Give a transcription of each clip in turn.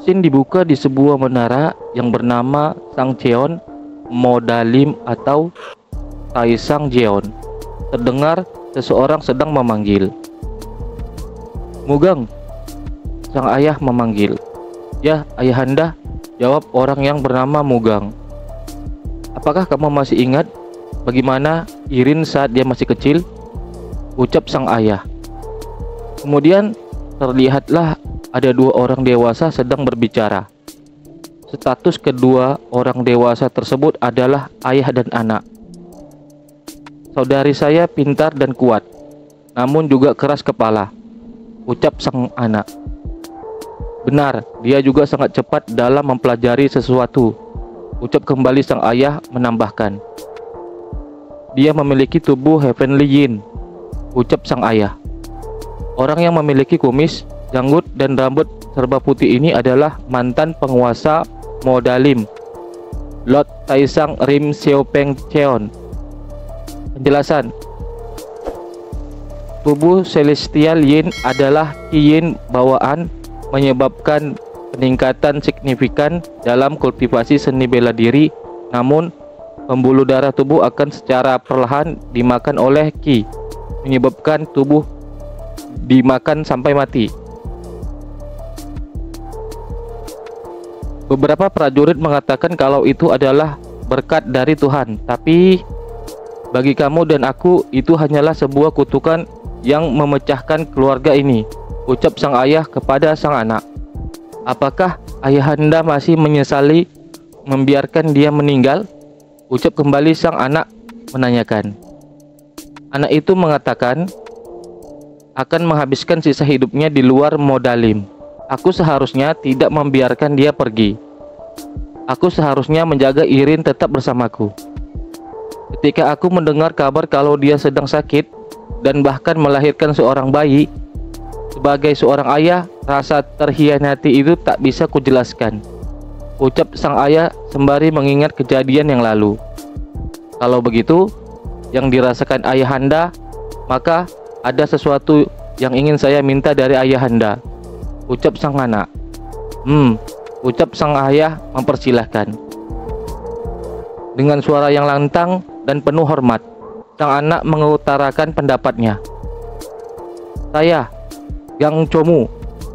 Sin dibuka di sebuah menara yang bernama Sangcheon Modalim atau Taisang Jeon. Terdengar seseorang sedang memanggil. "Mugang," sang ayah memanggil. "Ya, ayahanda," jawab orang yang bernama Mugang. "Apakah kamu masih ingat bagaimana Irin saat dia masih kecil?" ucap sang ayah. Kemudian terlihatlah ada dua orang dewasa sedang berbicara. Status kedua orang dewasa tersebut adalah ayah dan anak. "Saudari saya pintar dan kuat, namun juga keras kepala," ucap sang anak. "Benar, dia juga sangat cepat dalam mempelajari sesuatu," ucap kembali sang ayah menambahkan. "Dia memiliki tubuh heavenly yin," ucap sang ayah. Orang yang memiliki kumis, janggut, dan rambut serba putih ini adalah mantan penguasa Modalim, Lord Taisang Rim Seopeng Cheon. Penjelasan: tubuh celestial yin adalah ki yin bawaan, menyebabkan peningkatan signifikan dalam kultivasi seni bela diri. Namun pembuluh darah tubuh akan secara perlahan dimakan oleh ki, menyebabkan tubuh dimakan sampai mati. Beberapa prajurit mengatakan kalau itu adalah berkat dari Tuhan, tapi bagi kamu dan aku itu hanyalah sebuah kutukan yang memecahkan keluarga ini, ucap sang ayah kepada sang anak. "Apakah ayahanda masih menyesali membiarkan dia meninggal?" ucap kembali sang anak menanyakan. Anak itu mengatakan akan menghabiskan sisa hidupnya di luar Modalim. "Aku seharusnya tidak membiarkan dia pergi. Aku seharusnya menjaga Irin tetap bersamaku. Ketika aku mendengar kabar kalau dia sedang sakit dan bahkan melahirkan seorang bayi, sebagai seorang ayah, rasa terhianati itu tak bisa kujelaskan," ucap sang ayah sembari mengingat kejadian yang lalu. "Kalau begitu yang dirasakan ayahanda, maka ada sesuatu yang ingin saya minta dari ayahanda," ucap sang anak. Ucap sang ayah mempersilahkan. Dengan suara yang lantang dan penuh hormat, sang anak mengutarakan pendapatnya. "Saya, Gang Chomu,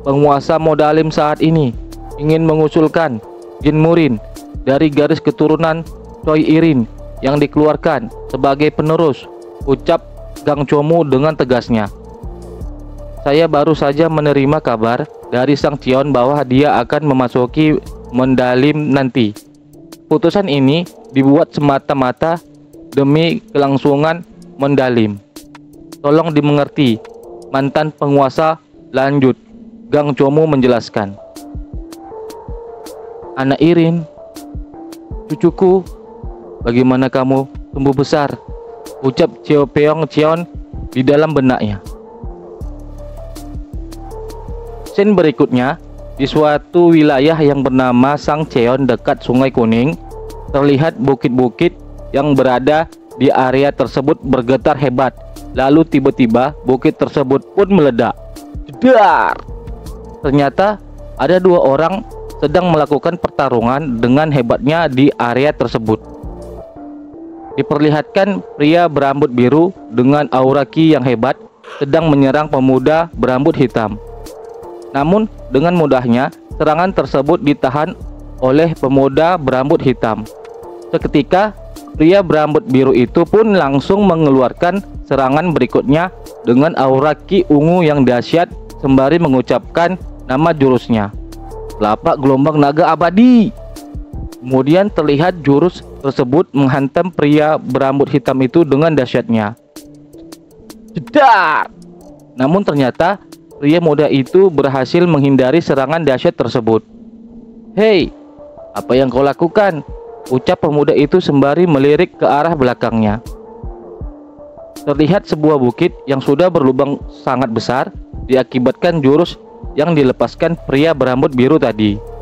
penguasa Modalim saat ini, ingin mengusulkan Jin Murin dari garis keturunan Choi Irin yang dikeluarkan sebagai penerus," ucap Gang Chomu dengan tegasnya. "Saya baru saja menerima kabar dari Sang Cion bahwa dia akan memasuki Modalim nanti. Putusan ini dibuat semata-mata demi kelangsungan Modalim. Tolong dimengerti," mantan penguasa lanjut. Gang Chomu menjelaskan. "Anak Irin, cucuku, bagaimana kamu tumbuh besar?" ucap Seopeng Cheon di dalam benaknya. Scene berikutnya, di suatu wilayah yang bernama Sangcheon dekat Sungai Kuning, terlihat bukit-bukit yang berada di area tersebut bergetar hebat. Lalu tiba-tiba bukit tersebut pun meledak. Jedar! Ternyata ada dua orang sedang melakukan pertarungan dengan hebatnya di area tersebut. Diperlihatkan pria berambut biru dengan aura ki yang hebat sedang menyerang pemuda berambut hitam. Namun dengan mudahnya serangan tersebut ditahan oleh pemuda berambut hitam. Seketika pria berambut biru itu pun langsung mengeluarkan serangan berikutnya dengan aura ki ungu yang dahsyat sembari mengucapkan nama jurusnya, Telapak Gelombang Naga Abadi. Kemudian terlihat jurus tersebut menghantam pria berambut hitam itu dengan dahsyatnya. Jedar! Namun ternyata pria muda itu berhasil menghindari serangan dahsyat tersebut. "Hei, apa yang kau lakukan?" ucap pemuda itu sembari melirik ke arah belakangnya. Terlihat sebuah bukit yang sudah berlubang sangat besar diakibatkan jurus yang dilepaskan pria berambut biru tadi.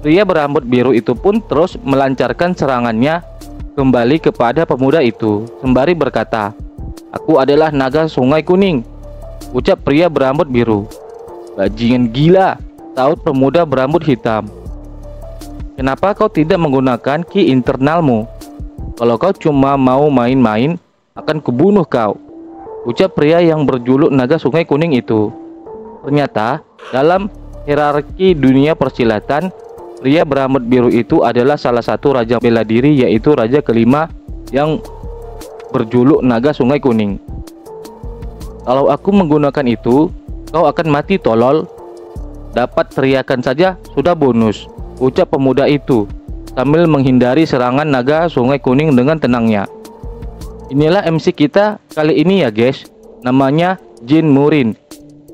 Pria berambut biru itu pun terus melancarkan serangannya kembali kepada pemuda itu sembari berkata, "Aku adalah naga Sungai Kuning," ucap pria berambut biru. "Bajingan gila, atau pemuda berambut hitam. Kenapa kau tidak menggunakan ki internalmu? Kalau kau cuma mau main-main, akan kubunuh kau," ucap pria yang berjuluk naga sungai kuning itu. Ternyata, dalam hierarki dunia persilatan, pria berambut biru itu adalah salah satu raja bela diri, yaitu raja kelima yang berjuluk naga sungai kuning. "Kalau aku menggunakan itu, kau akan mati tolol. Dapat teriakan saja sudah bonus," ucap pemuda itu sambil menghindari serangan naga sungai kuning dengan tenangnya. Inilah MC kita kali ini ya guys, namanya Jin Murin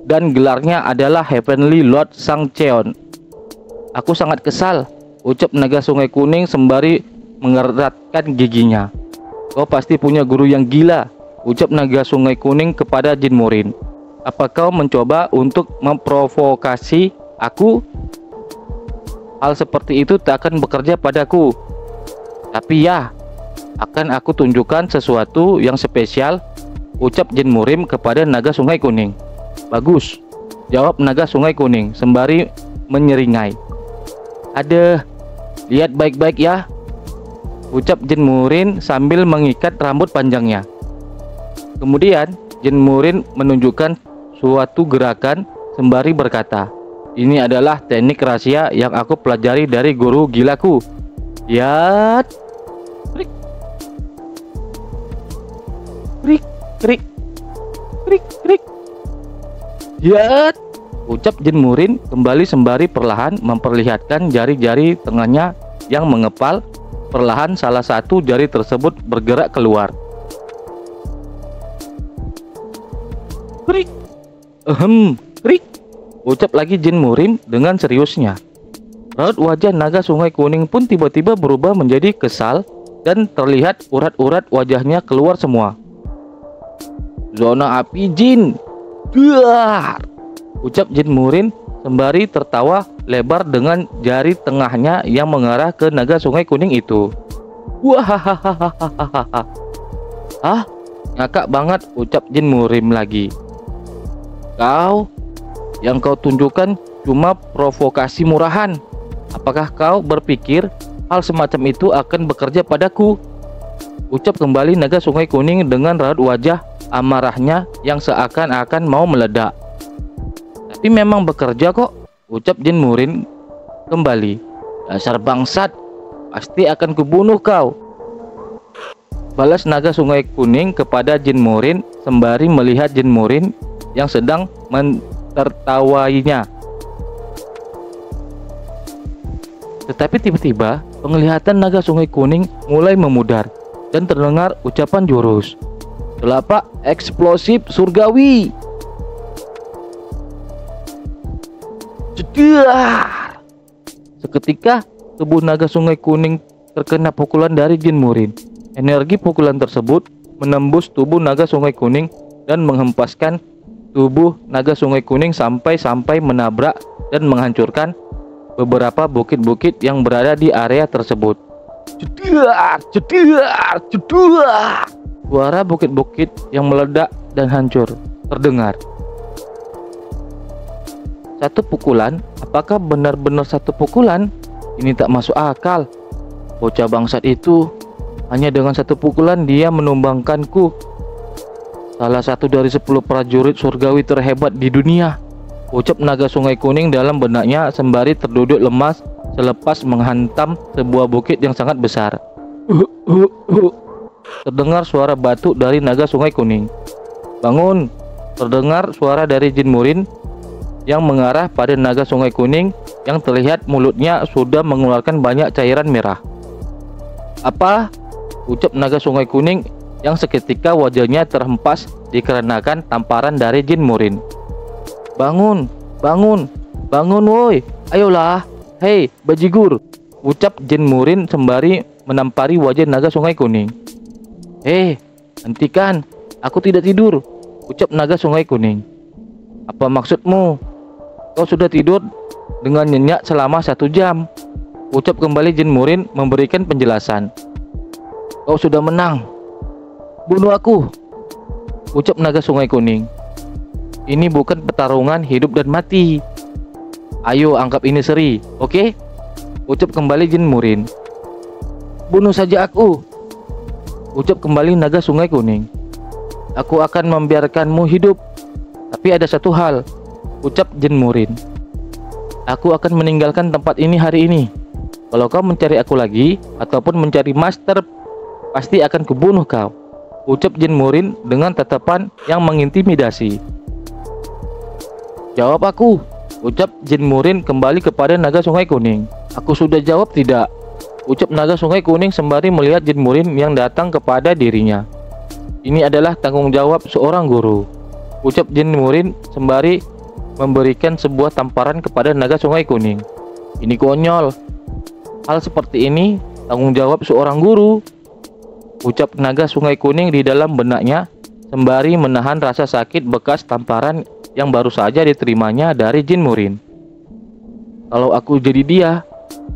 dan gelarnya adalah Heavenly Lord Sang Cheon. "Aku sangat kesal," ucap naga sungai kuning sembari mengeratkan giginya. "Kau pasti punya guru yang gila," ucap naga sungai kuning kepada Jin Murin. "Apa kau mencoba untuk memprovokasi aku? Hal seperti itu tak akan bekerja padaku. Tapi ya, akan aku tunjukkan sesuatu yang spesial," ucap Jin Murin kepada naga sungai kuning. "Bagus," jawab naga sungai kuning sembari menyeringai. "Adeh, lihat baik-baik ya," ucap Jin Murin sambil mengikat rambut panjangnya. Kemudian Jin Murin menunjukkan suatu gerakan sembari berkata, "Ini adalah teknik rahasia yang aku pelajari dari guru gilaku. Ya, krik, krik, krik, krik, krik. Ya," ucap Jin Murin kembali sembari perlahan memperlihatkan jari-jari tengahnya yang mengepal. Perlahan salah satu jari tersebut bergerak keluar. "Krik, krik," ucap lagi Jin Murin dengan seriusnya. Raut wajah naga sungai kuning pun tiba-tiba berubah menjadi kesal dan terlihat urat-urat wajahnya keluar semua. "Zona api Jin, duar," ucap Jin Murin sembari tertawa lebar dengan jari tengahnya yang mengarah ke naga sungai kuning itu. "Wahahaha, ah, ngakak banget," ucap Jin Murin lagi. "Kau, yang kau tunjukkan cuma provokasi murahan. Apakah kau berpikir hal semacam itu akan bekerja padaku?" ucap kembali naga sungai kuning dengan raut wajah amarahnya yang seakan-akan mau meledak. "Tapi memang bekerja kok," ucap Jin Murin kembali. "Dasar bangsat, pasti akan kubunuh kau," balas naga sungai kuning kepada Jin Murin sembari melihat Jin Murin yang sedang tertawainya. Tetapi tiba-tiba penglihatan naga sungai kuning mulai memudar dan terdengar ucapan jurus telapak eksplosif surgawi. Jedar! Seketika tubuh naga sungai kuning terkena pukulan dari Jin Murin. Energi pukulan tersebut menembus tubuh naga sungai kuning dan menghempaskan tubuh naga sungai kuning sampai menabrak dan menghancurkan beberapa bukit-bukit yang berada di area tersebut. Jedar, jedar, jedar. Suara bukit-bukit yang meledak dan hancur terdengar. Satu pukulan? Apakah benar-benar satu pukulan? Ini tak masuk akal. Bocah bangsat itu, hanya dengan satu pukulan dia menumbangkanku, salah satu dari 10 prajurit surgawi terhebat di dunia, ucap naga sungai kuning dalam benaknya sembari terduduk lemas selepas menghantam sebuah bukit yang sangat besar. Terdengar suara batuk dari naga sungai kuning. "Bangun!" terdengar suara dari Jin Murin yang mengarah pada naga sungai kuning yang terlihat mulutnya sudah mengeluarkan banyak cairan merah. "Apa?" ucap naga sungai kuning yang seketika wajahnya terhempas dikarenakan tamparan dari Jin Murin. "Bangun, bangun, bangun woi, ayolah, hei bajigur," ucap Jin Murin sembari menampari wajah naga sungai kuning. "Hei, hentikan, aku tidak tidur," ucap naga sungai kuning. "Apa maksudmu? Kau sudah tidur dengan nyenyak selama 1 jam ucap kembali Jin Murin memberikan penjelasan. "Kau sudah menang. Bunuh aku," ucap naga sungai kuning. "Ini bukan pertarungan hidup dan mati. Ayo anggap ini seri, oke? Ucap kembali jin murin. Bunuh saja aku, ucap kembali naga sungai kuning. Aku akan membiarkanmu hidup, tapi ada satu hal, ucap jin murin. Aku akan meninggalkan tempat ini hari ini. Kalau kau mencari aku lagi ataupun mencari master, pasti akan kubunuh kau, ucap jin murin dengan tatapan yang mengintimidasi. Jawab aku, ucap jin murin kembali kepada naga sungai kuning. Aku sudah jawab tidak, ucap naga sungai kuning sembari melihat jin murin yang datang kepada dirinya. Ini adalah tanggung jawab seorang guru, ucap jin murin sembari memberikan sebuah tamparan kepada naga sungai kuning. Ini konyol, hal seperti ini tanggung jawab seorang guru, ucap naga sungai kuning di dalam benaknya sembari menahan rasa sakit bekas tamparan yang baru saja diterimanya dari jin murin. Kalau aku jadi dia,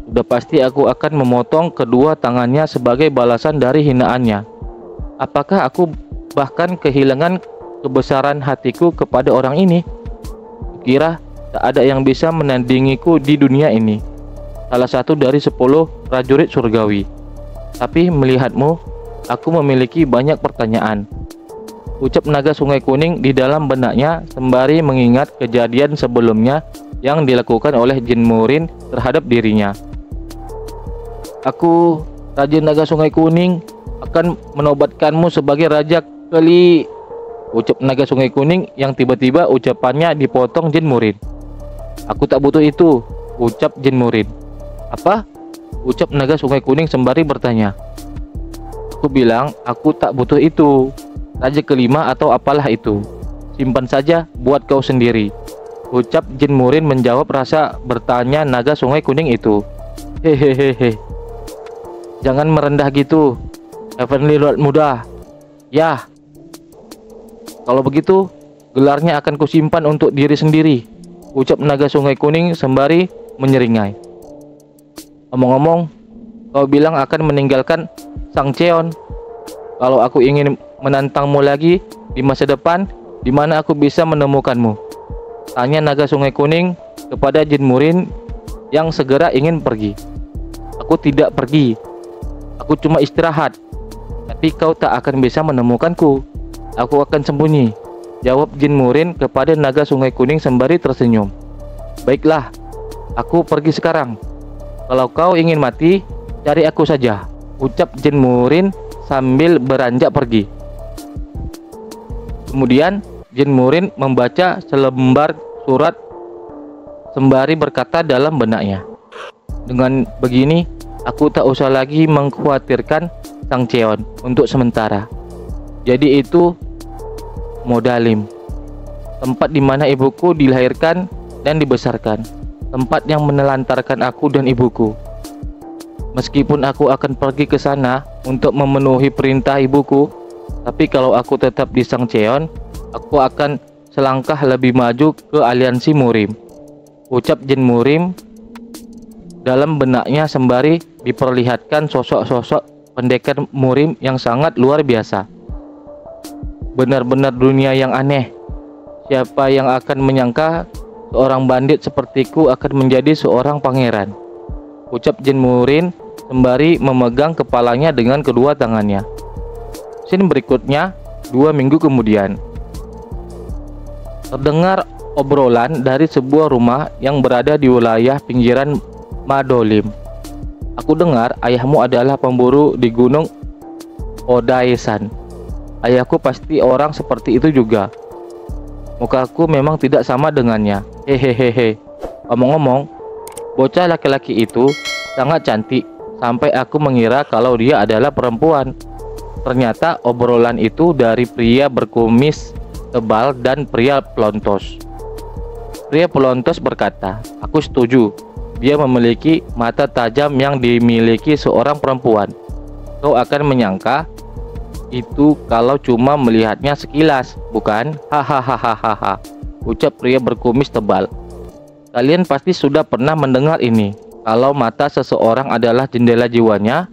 sudah pasti aku akan memotong kedua tangannya sebagai balasan dari hinaannya. Apakah aku bahkan kehilangan kebesaran hatiku kepada orang ini? Kira tak ada yang bisa menandingiku di dunia ini. Salah satu dari 10 prajurit surgawi. Tapi melihatmu, aku memiliki banyak pertanyaan, ucap naga sungai kuning di dalam benaknya sembari mengingat kejadian sebelumnya yang dilakukan oleh jin murin terhadap dirinya. Aku, Raja Naga Sungai Kuning, akan menobatkanmu sebagai Raja Keli, ucap naga sungai kuning yang tiba-tiba ucapannya dipotong jin murin. Aku tak butuh itu, ucap jin murin. Apa? Ucap naga sungai kuning sembari bertanya. Aku bilang aku tak butuh itu, Raja Kelima atau apalah itu. Simpan saja buat kau sendiri, ucap jin murin menjawab rasa bertanya naga sungai kuning itu. Hehehe. Jangan merendah gitu, Heavenly Lord muda. Yah, kalau begitu gelarnya akan kusimpan untuk diri sendiri, ucap naga sungai kuning sembari menyeringai. Omong-omong, kau bilang akan meninggalkan Sang Cheon. Kalau aku ingin menantangmu lagi di masa depan, di mana aku bisa menemukanmu? Tanya naga sungai kuning kepada jin murin yang segera ingin pergi. Aku tidak pergi, aku cuma istirahat. Tapi kau tak akan bisa menemukanku, aku akan sembunyi, jawab jin murin kepada naga sungai kuning sembari tersenyum. Baiklah, aku pergi sekarang. Kalau kau ingin mati, cari aku saja, ucap jin murin sambil beranjak pergi. Kemudian jin murin membaca selembar surat sembari berkata dalam benaknya, dengan begini aku tak usah lagi mengkhawatirkan Sang Cheon untuk sementara. Jadi itu Modalim, tempat di mana ibuku dilahirkan dan dibesarkan, tempat yang menelantarkan aku dan ibuku. Meskipun aku akan pergi ke sana untuk memenuhi perintah ibuku, tapi kalau aku tetap di Sang Cheon, aku akan selangkah lebih maju ke aliansi murim, ucap jin murin dalam benaknya sembari diperlihatkan sosok-sosok pendekar murim yang sangat luar biasa. Benar-benar dunia yang aneh. Siapa yang akan menyangka seorang bandit sepertiku akan menjadi seorang pangeran, ucap jin murin sembari memegang kepalanya dengan kedua tangannya. Scene berikutnya 2 minggu kemudian. Terdengar obrolan dari sebuah rumah yang berada di wilayah pinggiran Modalim. Aku dengar ayahmu adalah pemburu di gunung Odaesan. Ayahku pasti orang seperti itu juga. Mukaku memang tidak sama dengannya. Hehehehe. Omong-omong, bocah laki-laki itu sangat cantik sampai aku mengira kalau dia adalah perempuan. Ternyata obrolan itu dari pria berkumis tebal dan pria pelontos. Pria pelontos berkata, aku setuju, dia memiliki mata tajam yang dimiliki seorang perempuan. Kau akan menyangka itu kalau cuma melihatnya sekilas, bukan? Hahaha, ucap pria berkumis tebal. Kalian pasti sudah pernah mendengar ini, kalau mata seseorang adalah jendela jiwanya.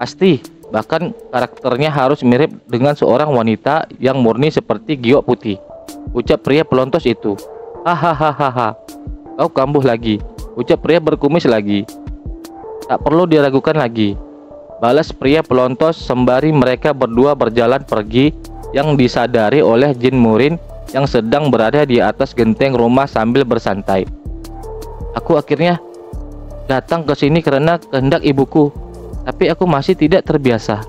Pasti, bahkan karakternya harus mirip dengan seorang wanita yang murni seperti giok putih, ucap pria pelontos itu. Hahaha. Kau kambuh lagi, ucap pria berkumis lagi. Tak perlu diragukan lagi, balas pria pelontos sembari mereka berdua berjalan pergi yang disadari oleh jin Murin yang sedang berada di atas genteng rumah sambil bersantai. Aku akhirnya datang ke sini karena kehendak ibuku, tapi aku masih tidak terbiasa.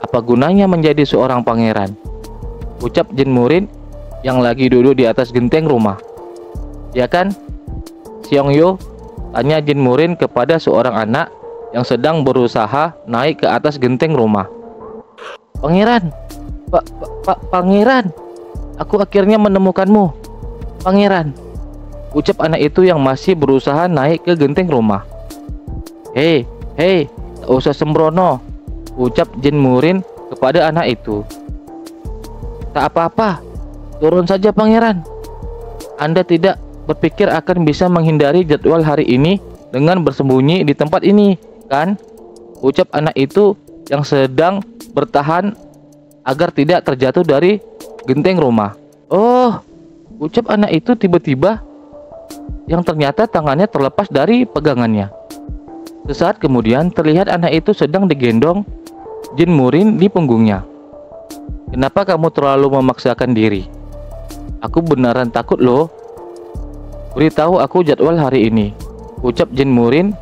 Apa gunanya menjadi seorang pangeran? Ucap jin Murin yang lagi duduk di atas genteng rumah. Ya kan, Seongyo? Tanya jin Murin kepada seorang anak yang sedang berusaha naik ke atas genteng rumah. Pangeran, Pangeran, aku akhirnya menemukanmu, Pangeran, ucap anak itu yang masih berusaha naik ke genteng rumah. Hei, tak usah sembrono, ucap jin Murin kepada anak itu. Tak apa-apa, turun saja Pangeran. Anda tidak berpikir akan bisa menghindari jadwal hari ini dengan bersembunyi di tempat ini, kan? Ucap anak itu yang sedang bertahan agar tidak terjatuh dari genteng rumah. Oh, ucap anak itu tiba-tiba yang ternyata tangannya terlepas dari pegangannya. Sesaat kemudian terlihat anak itu sedang digendong jin Murin di punggungnya. Kenapa kamu terlalu memaksakan diri? Aku beneran takut loh. Beritahu aku jadwal hari ini, ucap jin Murin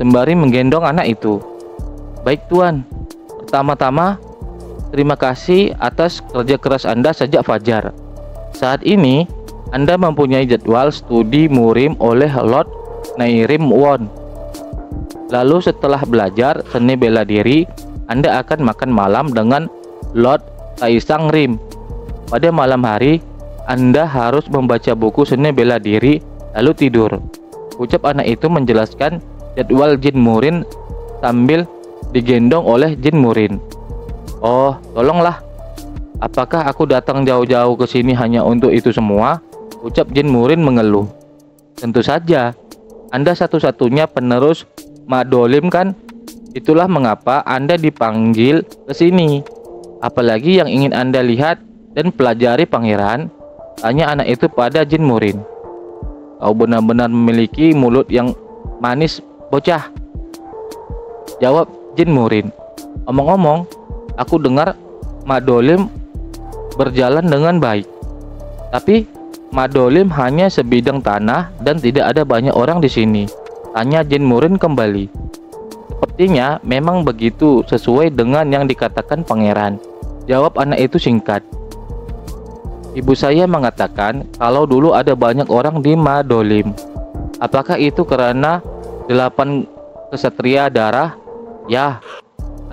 sembari menggendong anak itu. Baik Tuan, pertama-tama terima kasih atas kerja keras Anda sejak fajar. Saat ini Anda mempunyai jadwal studi murim oleh Lord Nairim Won. Lalu setelah belajar seni bela diri, Anda akan makan malam dengan Lord Taisang Rim. Pada malam hari, Anda harus membaca buku seni bela diri lalu tidur, ucap anak itu menjelaskan jadwal jin Murin sambil digendong oleh jin Murin. Oh, tolonglah, apakah aku datang jauh-jauh ke sini hanya untuk itu semua? Ucap jin Murin mengeluh. Tentu saja, Anda satu-satunya penerus Madolim kan? Itulah mengapa Anda dipanggil ke sini. Apalagi yang ingin Anda lihat dan pelajari, Pangeran? Tanya anak itu pada jin Murin. Kau benar-benar memiliki mulut yang manis, bocah, jawab jin Murin. Omong-omong, aku dengar Madolim berjalan dengan baik. Tapi Madolim hanya sebidang tanah dan tidak ada banyak orang di sini, tanya jin Murin kembali. Sepertinya memang begitu, sesuai dengan yang dikatakan Pangeran, jawab anak itu singkat. Ibu saya mengatakan kalau dulu ada banyak orang di Madolim. Apakah itu karena 8 kesatria darah? Ya,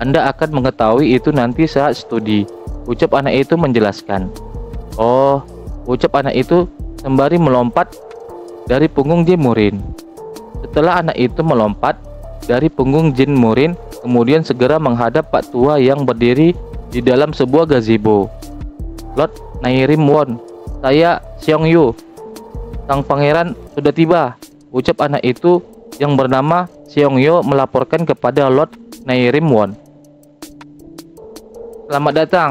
Anda akan mengetahui itu nanti saat studi, ucap anak itu menjelaskan. Oh, ucap anak itu sembari melompat dari punggung jin Murin. Setelah anak itu melompat dari punggung jin Murin, kemudian segera menghadap Pak Tua yang berdiri di dalam sebuah gazebo. Lord Nairim Won, saya Seongyo, sang pangeran sudah tiba, ucap anak itu yang bernama Seongyo melaporkan kepada Lord Nairim Won. Selamat datang,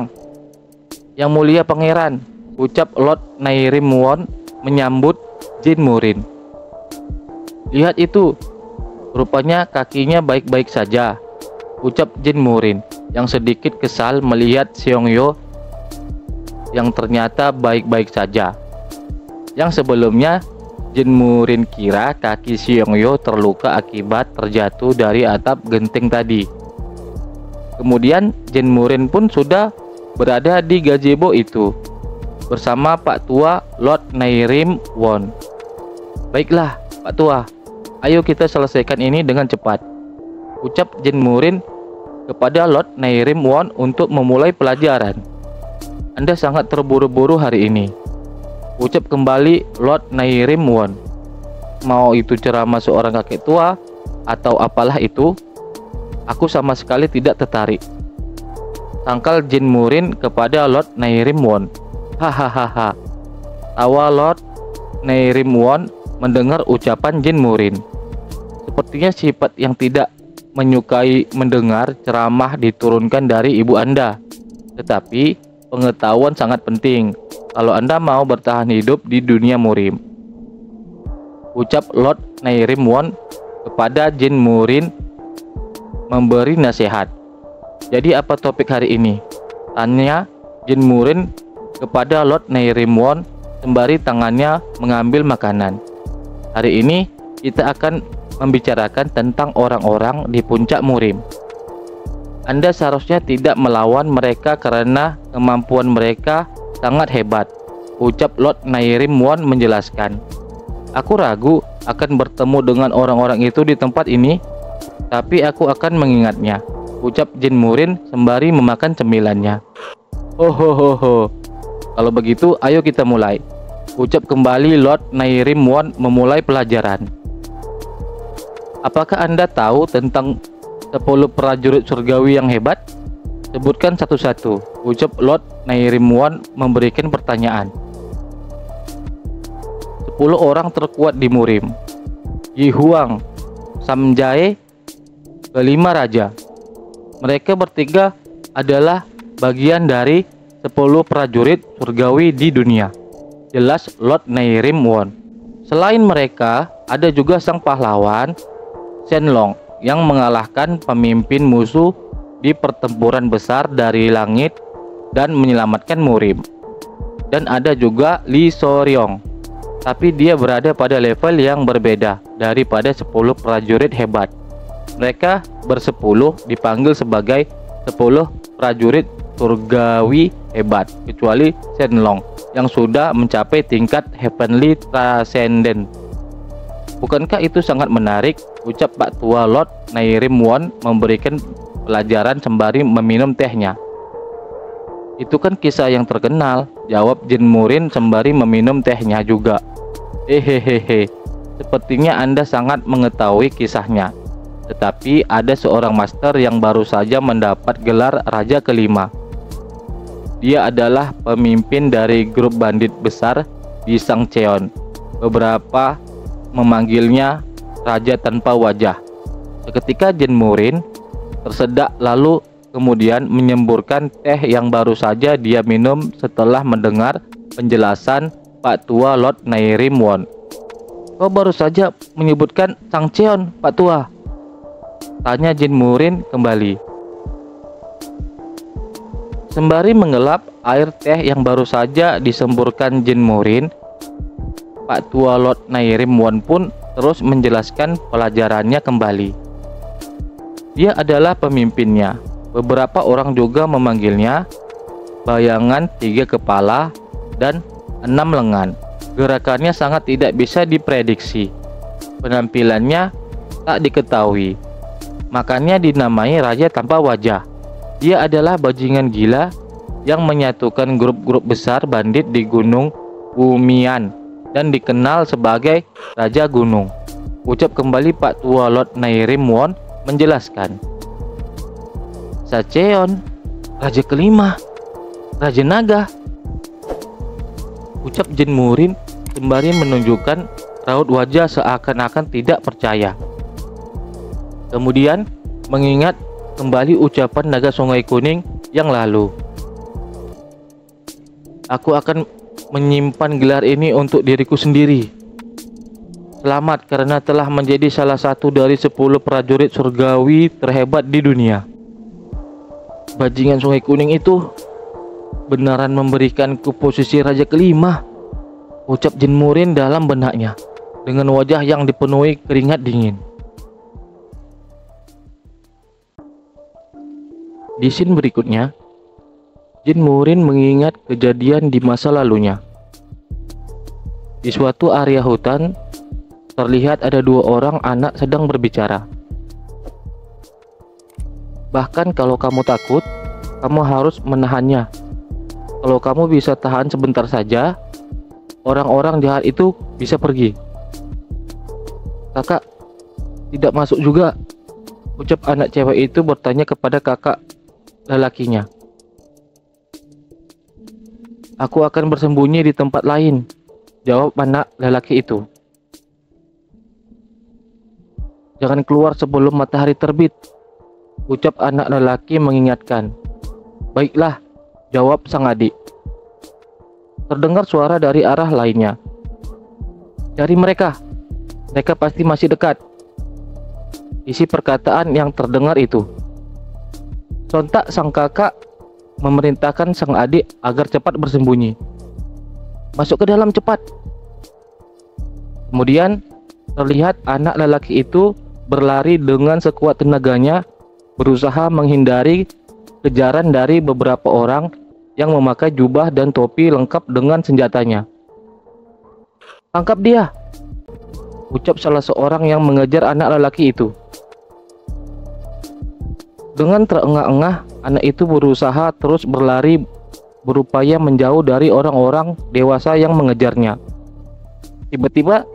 yang mulia pangeran, ucap Lord Nairim Won menyambut jin Murin. Lihat itu, rupanya kakinya baik-baik saja, ucap jin Murin yang sedikit kesal melihat Seongyo yang ternyata baik-baik saja. Yang sebelumnya jin Murin kira kaki Seongyo terluka akibat terjatuh dari atap genteng tadi. Kemudian jin Murin pun sudah berada di gazebo itu bersama Pak Tua Lord Nairim Won. Baiklah Pak Tua, ayo kita selesaikan ini dengan cepat, ucap jin Murin kepada Lord Nairim Won untuk memulai pelajaran. Anda sangat terburu-buru hari ini, ucap kembali Lord Nairim Won. Mau itu ceramah seorang kakek tua atau apalah itu, aku sama sekali tidak tertarik, sangkal jin Murin kepada Lord Nairim Won. Hahaha. Tawa Lord Nairim Won mendengar ucapan jin Murin. Sepertinya sifat yang tidak menyukai mendengar ceramah diturunkan dari ibu Anda. Tetapi pengetahuan sangat penting kalau Anda mau bertahan hidup di dunia murim, ucap Lord Nairimwon kepada Jin Murin memberi nasihat. Jadi apa topik hari ini? Tanya Jin Murin kepada Lord Nairimwon sembari tangannya mengambil makanan. Hari ini kita akan membicarakan tentang orang-orang di puncak Murim. Anda seharusnya tidak melawan mereka karena kemampuan mereka sangat hebat, ucap Lord Nairimwon menjelaskan. Aku ragu akan bertemu dengan orang-orang itu di tempat ini, tapi aku akan mengingatnya, ucap Jin Murin sembari memakan cemilannya. Ho. Kalau begitu ayo kita mulai, ucap kembali Lord Nairimwon memulai pelajaran. Apakah Anda tahu tentang 10 prajurit surgawi yang hebat? Sebutkan satu-satu, ucap Lord Nairimwon memberikan pertanyaan. 10 orang terkuat di Murim. Yi Huang, Samjae, kelima raja. Mereka bertiga adalah bagian dari 10 prajurit surgawi di dunia, jelas Lord Nairimwon. Selain mereka, ada juga sang pahlawan Shenlong yang mengalahkan pemimpin musuh di pertempuran besar dari langit dan menyelamatkan Murim. Dan ada juga Li Soryong, tapi dia berada pada level yang berbeda daripada 10 prajurit hebat. Mereka bersepuluh dipanggil sebagai 10 prajurit surgawi hebat, kecuali Shenlong yang sudah mencapai tingkat Heavenly Transcendent. Bukankah itu sangat menarik? Ucap Pak Tua Lord Nairimwon memberikan pelajaran sembari meminum tehnya. Itu kan kisah yang terkenal, jawab Jin Murin sembari meminum tehnya juga. Hehehe, sepertinya Anda sangat mengetahui kisahnya. Tetapi ada seorang master yang baru saja mendapat gelar Raja Kelima. Dia adalah pemimpin dari grup bandit besar di Sangcheon. Beberapa memanggilnya Raja Tanpa Wajah. Seketika Jin Murin tersedak lalu kemudian menyemburkan teh yang baru saja dia minum setelah mendengar penjelasan Pak Tua Lord Nairimwon. Kau baru saja menyebutkan Sangcheon, Pak Tua? Tanya Jin Murin kembali. Sembari mengelap air teh yang baru saja disemburkan Jin Murin, Pak Tua Lord Nairimwon pun terus menjelaskan pelajarannya kembali. Dia adalah pemimpinnya. Beberapa orang juga memanggilnya bayangan 3 kepala dan 6 lengan. Gerakannya sangat tidak bisa diprediksi. Penampilannya tak diketahui. Makanya dinamai Raja Tanpa Wajah. Dia adalah bajingan gila yang menyatukan grup-grup besar bandit di Gunung Wumian dan dikenal sebagai Raja Gunung, ucap kembali Pak Tua Lord Nairimwon menjelaskan. Sangcheon, Raja Kelima, Raja Naga, ucap Jin Murin sembari menunjukkan raut wajah seakan-akan tidak percaya. Kemudian mengingat kembali ucapan Naga Sungai Kuning yang lalu. Aku akan menyimpan gelar ini untuk diriku sendiri. Selamat karena telah menjadi salah satu dari 10 prajurit surgawi terhebat di dunia. Bajingan Sungai Kuning itu beneran memberikanku posisi Raja Kelima, ucap Jin Murin dalam benaknya dengan wajah yang dipenuhi keringat dingin. Di scene berikutnya, Jin Murin mengingat kejadian di masa lalunya. Di suatu area hutan, terlihat ada 2 orang anak sedang berbicara. Bahkan kalau kamu takut, kamu harus menahannya. Kalau kamu bisa tahan sebentar saja, orang-orang jahat itu bisa pergi. Kakak, tidak masuk juga, ucap anak cewek itu bertanya kepada kakak lelakinya. Aku akan bersembunyi di tempat lain, jawab anak lelaki itu. Jangan keluar sebelum matahari terbit, ucap anak lelaki mengingatkan. Baiklah, jawab sang adik. Terdengar suara dari arah lainnya. Dari mereka, Mereka pasti masih dekat. Isi perkataan yang terdengar itu. Sontak sang kakak memerintahkan sang adik agar cepat bersembunyi. Masuk ke dalam cepat. Kemudian terlihat anak lelaki itu berlari dengan sekuat tenaganya, berusaha menghindari kejaran dari beberapa orang yang memakai jubah dan topi lengkap dengan senjatanya. "Tangkap dia!" ucap salah seorang yang mengejar anak lelaki itu. Dengan terengah-engah, anak itu berusaha terus berlari, berupaya menjauh dari orang-orang dewasa yang mengejarnya. Tiba-tiba,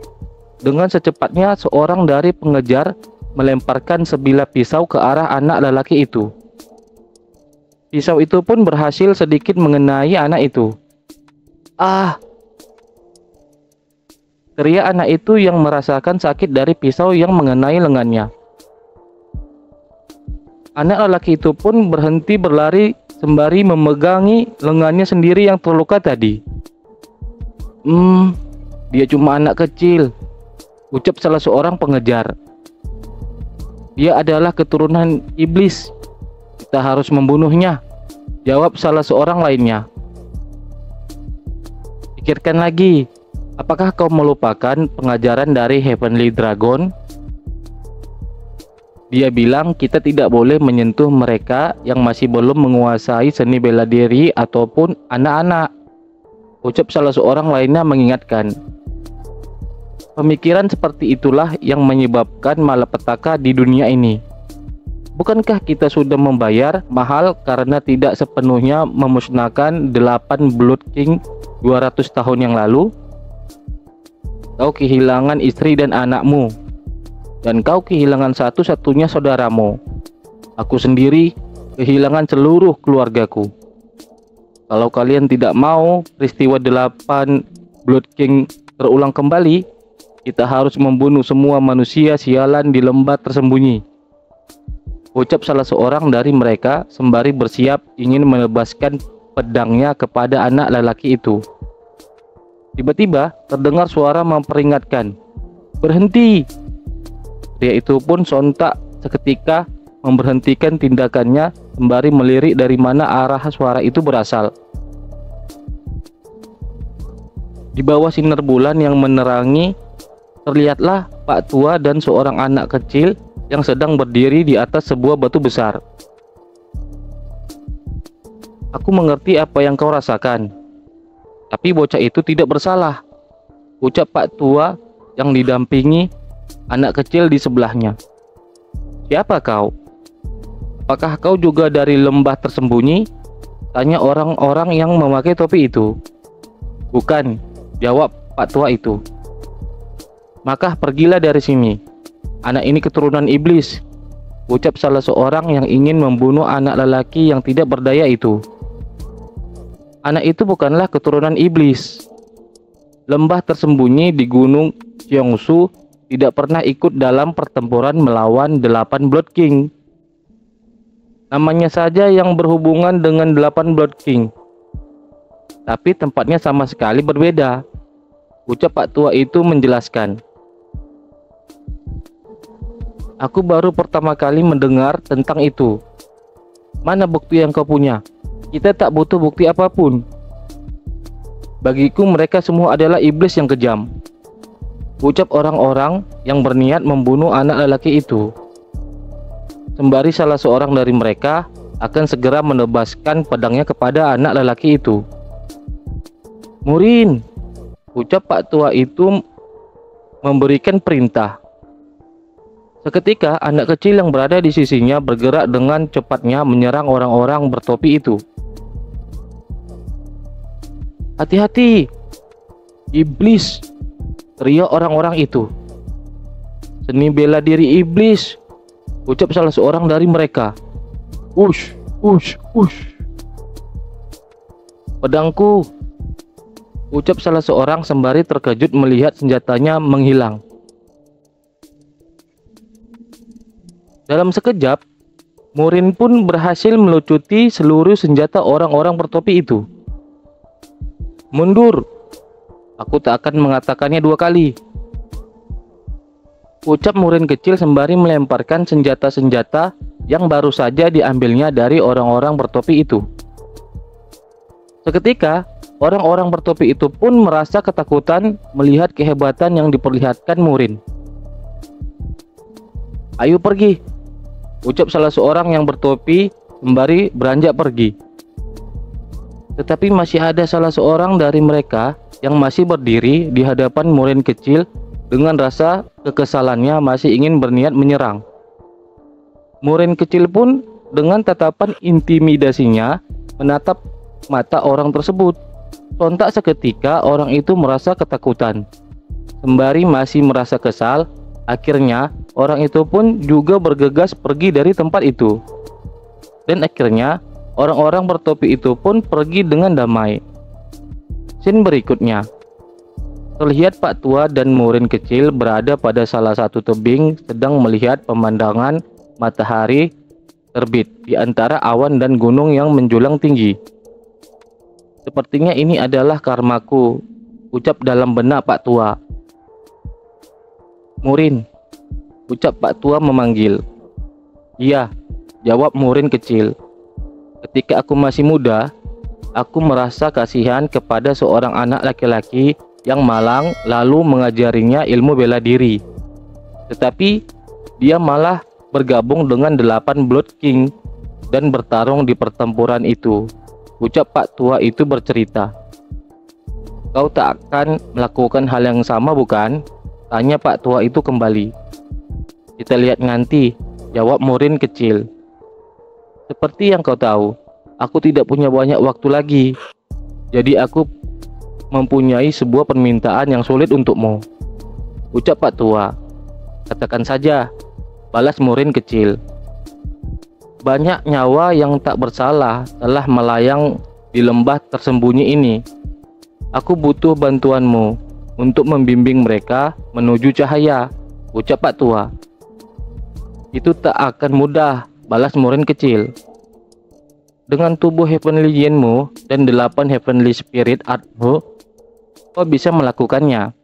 dengan secepatnya seorang dari pengejar melemparkan sebilah pisau ke arah anak lelaki itu. Pisau itu pun berhasil sedikit mengenai anak itu. "Ah!" teriak anak itu yang merasakan sakit dari pisau yang mengenai lengannya. Anak lelaki itu pun berhenti berlari sembari memegangi lengannya sendiri yang terluka tadi. Dia cuma anak kecil," ucap salah seorang pengejar. "Dia adalah keturunan iblis. Kita harus membunuhnya," jawab salah seorang lainnya. "Pikirkan lagi, apakah kau melupakan pengajaran dari Heavenly Dragon? Dia bilang kita tidak boleh menyentuh mereka yang masih belum menguasai seni bela diri ataupun anak-anak," ucap salah seorang lainnya mengingatkan. Pemikiran seperti itulah yang menyebabkan malapetaka di dunia ini. Bukankah kita sudah membayar mahal karena tidak sepenuhnya memusnahkan 8 Blood King 200 tahun yang lalu? Kau kehilangan istri dan anakmu, dan kau kehilangan satu-satunya saudaramu. Aku sendiri kehilangan seluruh keluargaku. Kalau kalian tidak mau peristiwa 8 Blood King terulang kembali, kita harus membunuh semua manusia sialan di lembah tersembunyi," ucap salah seorang dari mereka sembari bersiap ingin melepaskan pedangnya kepada anak lelaki itu. Tiba-tiba terdengar suara memperingatkan, "Berhenti!" Dia itu pun sontak seketika memberhentikan tindakannya sembari melirik dari mana arah suara itu berasal. Di bawah sinar bulan yang menerangi, terlihatlah pak tua dan seorang anak kecil yang sedang berdiri di atas sebuah batu besar. "Aku mengerti apa yang kau rasakan, tapi bocah itu tidak bersalah," ucap pak tua yang didampingi anak kecil di sebelahnya. "Siapa kau? Apakah kau juga dari lembah tersembunyi?" tanya orang-orang yang memakai topi itu. "Bukan," jawab pak tua itu. "Maka pergilah dari sini. Anak ini keturunan iblis," ucap salah seorang yang ingin membunuh anak lelaki yang tidak berdaya itu. "Anak itu bukanlah keturunan iblis. Lembah tersembunyi di Gunung Cheongsu tidak pernah ikut dalam pertempuran melawan 8 Blood King. Namanya saja yang berhubungan dengan 8 Blood King, tapi tempatnya sama sekali berbeda," ucap pak tua itu menjelaskan. "Aku baru pertama kali mendengar tentang itu. Mana bukti yang kau punya? Kita tak butuh bukti apapun. Bagiku mereka semua adalah iblis yang kejam," ucap orang-orang yang berniat membunuh anak lelaki itu. Sembari salah seorang dari mereka akan segera menebaskan pedangnya kepada anak lelaki itu. "Murin," ucap pak tua itu memberikan perintah. Seketika anak kecil yang berada di sisinya bergerak dengan cepatnya menyerang orang-orang bertopi itu. "Hati-hati, iblis!" teriak orang-orang itu. "Seni bela diri iblis!" ucap salah seorang dari mereka. "Ush, ush, ush!" "Pedangku!" ucap salah seorang sembari terkejut melihat senjatanya menghilang. Dalam sekejap, Murin pun berhasil melucuti seluruh senjata orang-orang bertopi itu. "Mundur! Aku tak akan mengatakannya dua kali," ucap murid kecil sembari melemparkan senjata-senjata yang baru saja diambilnya dari orang-orang bertopi itu. Seketika, orang-orang bertopi itu pun merasa ketakutan melihat kehebatan yang diperlihatkan murid. "Ayo pergi," ucap salah seorang yang bertopi sembari beranjak pergi. Tetapi masih ada salah seorang dari mereka yang masih berdiri di hadapan murid kecil dengan rasa kekesalannya masih ingin berniat menyerang. Murid kecil pun dengan tatapan intimidasinya menatap mata orang tersebut. Sontak seketika orang itu merasa ketakutan. Sembari masih merasa kesal, akhirnya orang itu pun juga bergegas pergi dari tempat itu. Dan akhirnya orang-orang bertopi itu pun pergi dengan damai. Scene berikutnya, terlihat Pak Tua dan murid kecil berada pada salah satu tebing sedang melihat pemandangan matahari terbit di antara awan dan gunung yang menjulang tinggi. "Sepertinya ini adalah karmaku," ucap dalam benak Pak Tua. "Murin," ucap Pak Tua memanggil. "Iya," jawab murid kecil. "Ketika aku masih muda, aku merasa kasihan kepada seorang anak laki-laki yang malang lalu mengajarinya ilmu bela diri. Tetapi dia malah bergabung dengan 8 Blood King dan bertarung di pertempuran itu," ucap Pak Tua itu bercerita. "Kau tak akan melakukan hal yang sama bukan?" tanya Pak Tua itu kembali. "Kita lihat nanti," jawab murid kecil. "Seperti yang kau tahu, aku tidak punya banyak waktu lagi. Jadi aku mempunyai sebuah permintaan yang sulit untukmu," ucap Pak Tua. "Katakan saja," balas murid kecil. "Banyak nyawa yang tak bersalah telah melayang di lembah tersembunyi ini. Aku butuh bantuanmu untuk membimbing mereka menuju cahaya," ucap Pak Tua. "Itu tak akan mudah," balas murid kecil. "Dengan tubuh Heavenly Yin-mu dan 8 Heavenly Spirit Art-mu, kau bisa melakukannya,"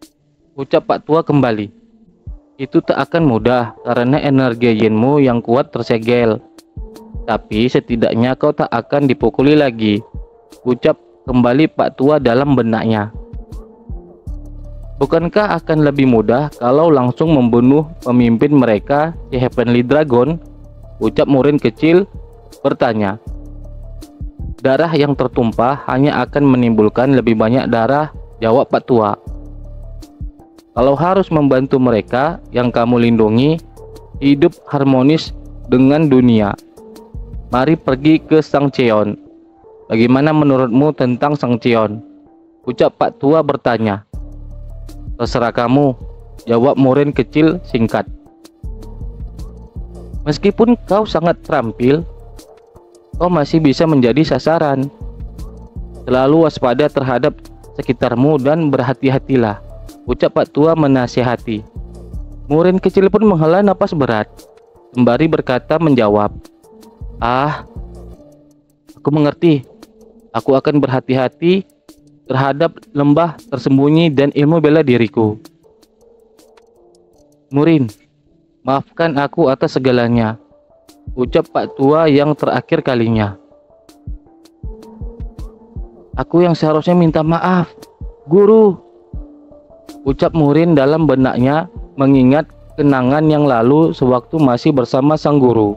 ucap Pak Tua kembali. "Itu tak akan mudah karena energi Yin-mu yang kuat tersegel. Tapi setidaknya kau tak akan dipukuli lagi," ucap kembali Pak Tua dalam benaknya. "Bukankah akan lebih mudah kalau langsung membunuh pemimpin mereka, si Heavenly Dragon?" ucap murid kecil bertanya. "Darah yang tertumpah hanya akan menimbulkan lebih banyak darah," jawab Pak Tua. "Kalau harus membantu mereka yang kamu lindungi hidup harmonis dengan dunia, mari pergi ke Sang Cheon. Bagaimana menurutmu tentang Sang Cheon?" ucap Pak Tua bertanya. "Terserah kamu," jawab murid kecil singkat. "Meskipun kau sangat terampil, kau masih bisa menjadi sasaran. Selalu waspada terhadap sekitarmu dan berhati-hatilah," ucap Pak Tua menasihati. Murid kecil pun menghela napas berat, sembari berkata menjawab, "Ah, aku mengerti. Aku akan berhati-hati terhadap lembah tersembunyi dan ilmu bela diriku." "Murin, maafkan aku atas segalanya," ucap Pak Tua yang terakhir kalinya. "Aku yang seharusnya minta maaf, guru," ucap murid dalam benaknya mengingat kenangan yang lalu sewaktu masih bersama sang guru.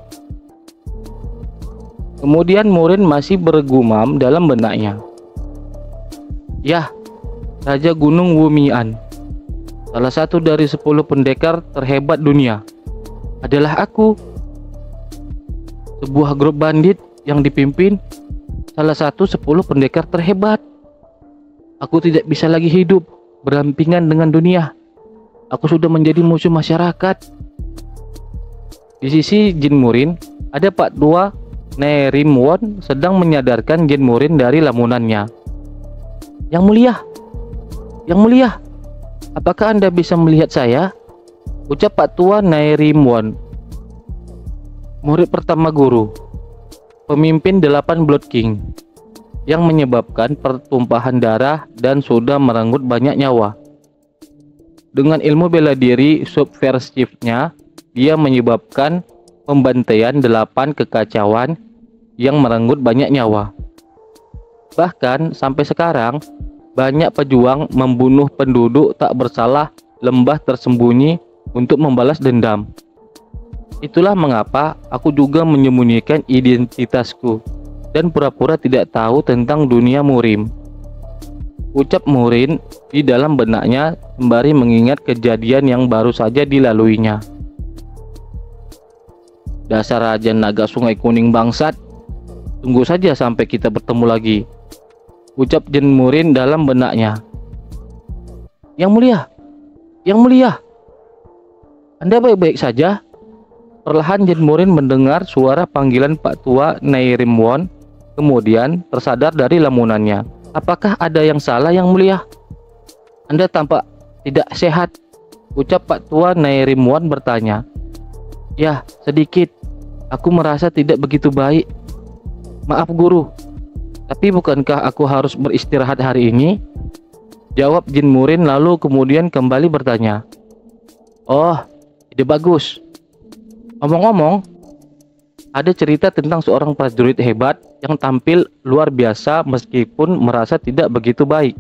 Kemudian murid masih bergumam dalam benaknya, "Yah, Raja Gunung Wumian, salah satu dari 10 pendekar terhebat dunia, adalah aku. Sebuah grup bandit yang dipimpin salah satu 10 pendekar terhebat. Aku tidak bisa lagi hidup berdampingan dengan dunia. Aku sudah menjadi musuh masyarakat." Di sisi jin murin, ada Pak Tua Nerim Won sedang menyadarkan jin murin dari lamunannya. Yang mulia, apakah Anda bisa melihat saya?" ucap Pak Tua Nerim Won. "Murid pertama guru, pemimpin 8 Blood King yang menyebabkan pertumpahan darah dan sudah merenggut banyak nyawa. Dengan ilmu bela diri subversifnya, dia menyebabkan pembantaian 8 kekacauan yang merenggut banyak nyawa. Bahkan sampai sekarang, banyak pejuang membunuh penduduk tak bersalah lembah tersembunyi untuk membalas dendam. Itulah mengapa aku juga menyembunyikan identitasku dan pura-pura tidak tahu tentang dunia Murim, ucap Murin di dalam benaknya sembari mengingat kejadian yang baru saja dilaluinya. Dasar Raja Naga Sungai Kuning bangsat, tunggu saja sampai kita bertemu lagi, ucap Jen Murin dalam benaknya. Yang mulia, Anda baik-baik saja? Perlahan Jen Murin mendengar suara panggilan Pak Tua Nairimwon, kemudian tersadar dari lamunannya. Apakah ada yang salah, Yang Mulia? Anda tampak tidak sehat, ucap Pak Tua Nairimwon bertanya. Ya, sedikit. Aku merasa tidak begitu baik. Maaf guru, tapi bukankah aku harus beristirahat hari ini? Jawab Jin Murin, lalu kemudian kembali bertanya. Oh, ide bagus. Ngomong-ngomong, ada cerita tentang seorang prajurit hebat yang tampil luar biasa meskipun merasa tidak begitu baik,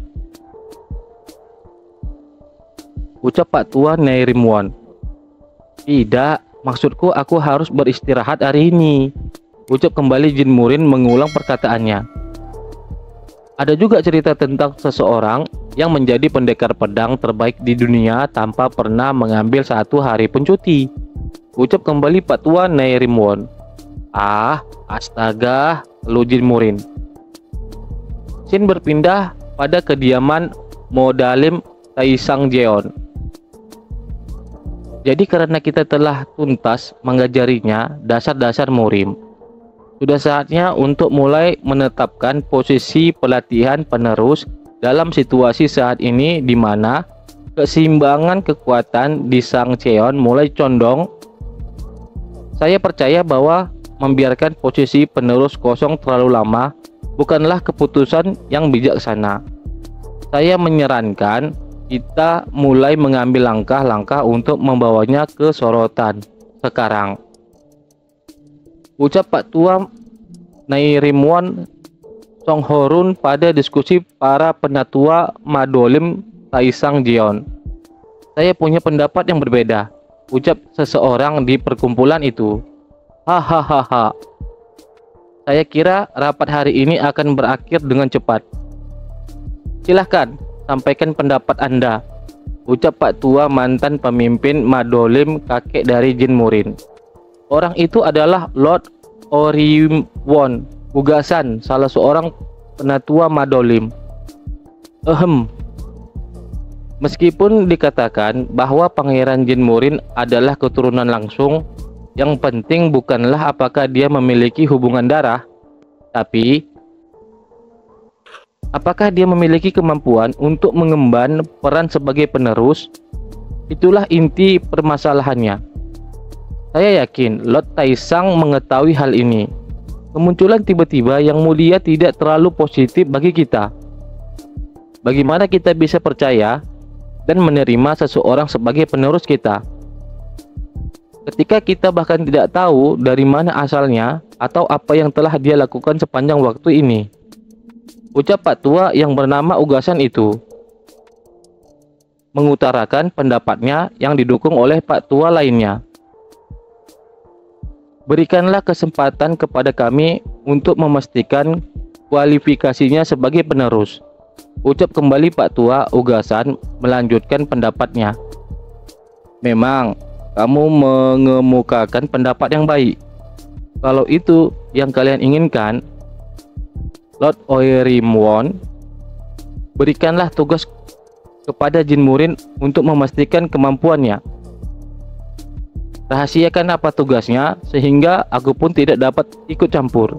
ucap Pak Tua Nairimwon. Tidak, maksudku aku harus beristirahat hari ini, ucap kembali Jin Murin mengulang perkataannya. Ada juga cerita tentang seseorang yang menjadi pendekar pedang terbaik di dunia tanpa pernah mengambil satu hari pun cuti, ucap kembali Pak Tua Nairimwon. Ah, astaga, Jin Murin. Shin berpindah pada kediaman Modalim Taisang Jeon. Jadi karena kita telah tuntas mengajarinya dasar-dasar Murim, sudah saatnya untuk mulai menetapkan posisi pelatihan penerus dalam situasi saat ini, di mana keseimbangan kekuatan di Sang Jeon mulai condong. Saya percaya bahwa membiarkan posisi penerus kosong terlalu lama bukanlah keputusan yang bijaksana. Saya menyarankan kita mulai mengambil langkah-langkah untuk membawanya ke sorotan sekarang, ucap Pak Tua Nairimwon Songhorun pada diskusi para penatua Modalim Taisang Jeon. Saya punya pendapat yang berbeda, ucap seseorang di perkumpulan itu. Hahaha. Saya kira rapat hari ini akan berakhir dengan cepat. Silahkan sampaikan pendapat Anda, ucap Pak Tua mantan pemimpin Modalim, kakek dari Jin Murin. Orang itu adalah Lord Oriwon Ugasan, salah seorang penatua Modalim. Meskipun dikatakan bahwa Pangeran Jin Murin adalah keturunan langsung, yang penting bukanlah apakah dia memiliki hubungan darah, tapi apakah dia memiliki kemampuan untuk mengemban peran sebagai penerus. Itulah inti permasalahannya. Saya yakin Lord Taisang mengetahui hal ini. Kemunculan tiba-tiba Yang Mulia tidak terlalu positif bagi kita. Bagaimana kita bisa percaya dan menerima seseorang sebagai penerus kita ketika kita bahkan tidak tahu dari mana asalnya atau apa yang telah dia lakukan sepanjang waktu ini, ucap Pak Tua yang bernama Ugasan itu, mengutarakan pendapatnya yang didukung oleh Pak Tua lainnya. Berikanlah kesempatan kepada kami untuk memastikan kualifikasinya sebagai penerus, ucap kembali Pak Tua Ugasan melanjutkan pendapatnya. Memang kamu mengemukakan pendapat yang baik. Kalau itu yang kalian inginkan, Lord Oirimwon, berikanlah tugas kepada Jin Murin untuk memastikan kemampuannya. Rahasiakan apa tugasnya sehingga aku pun tidak dapat ikut campur,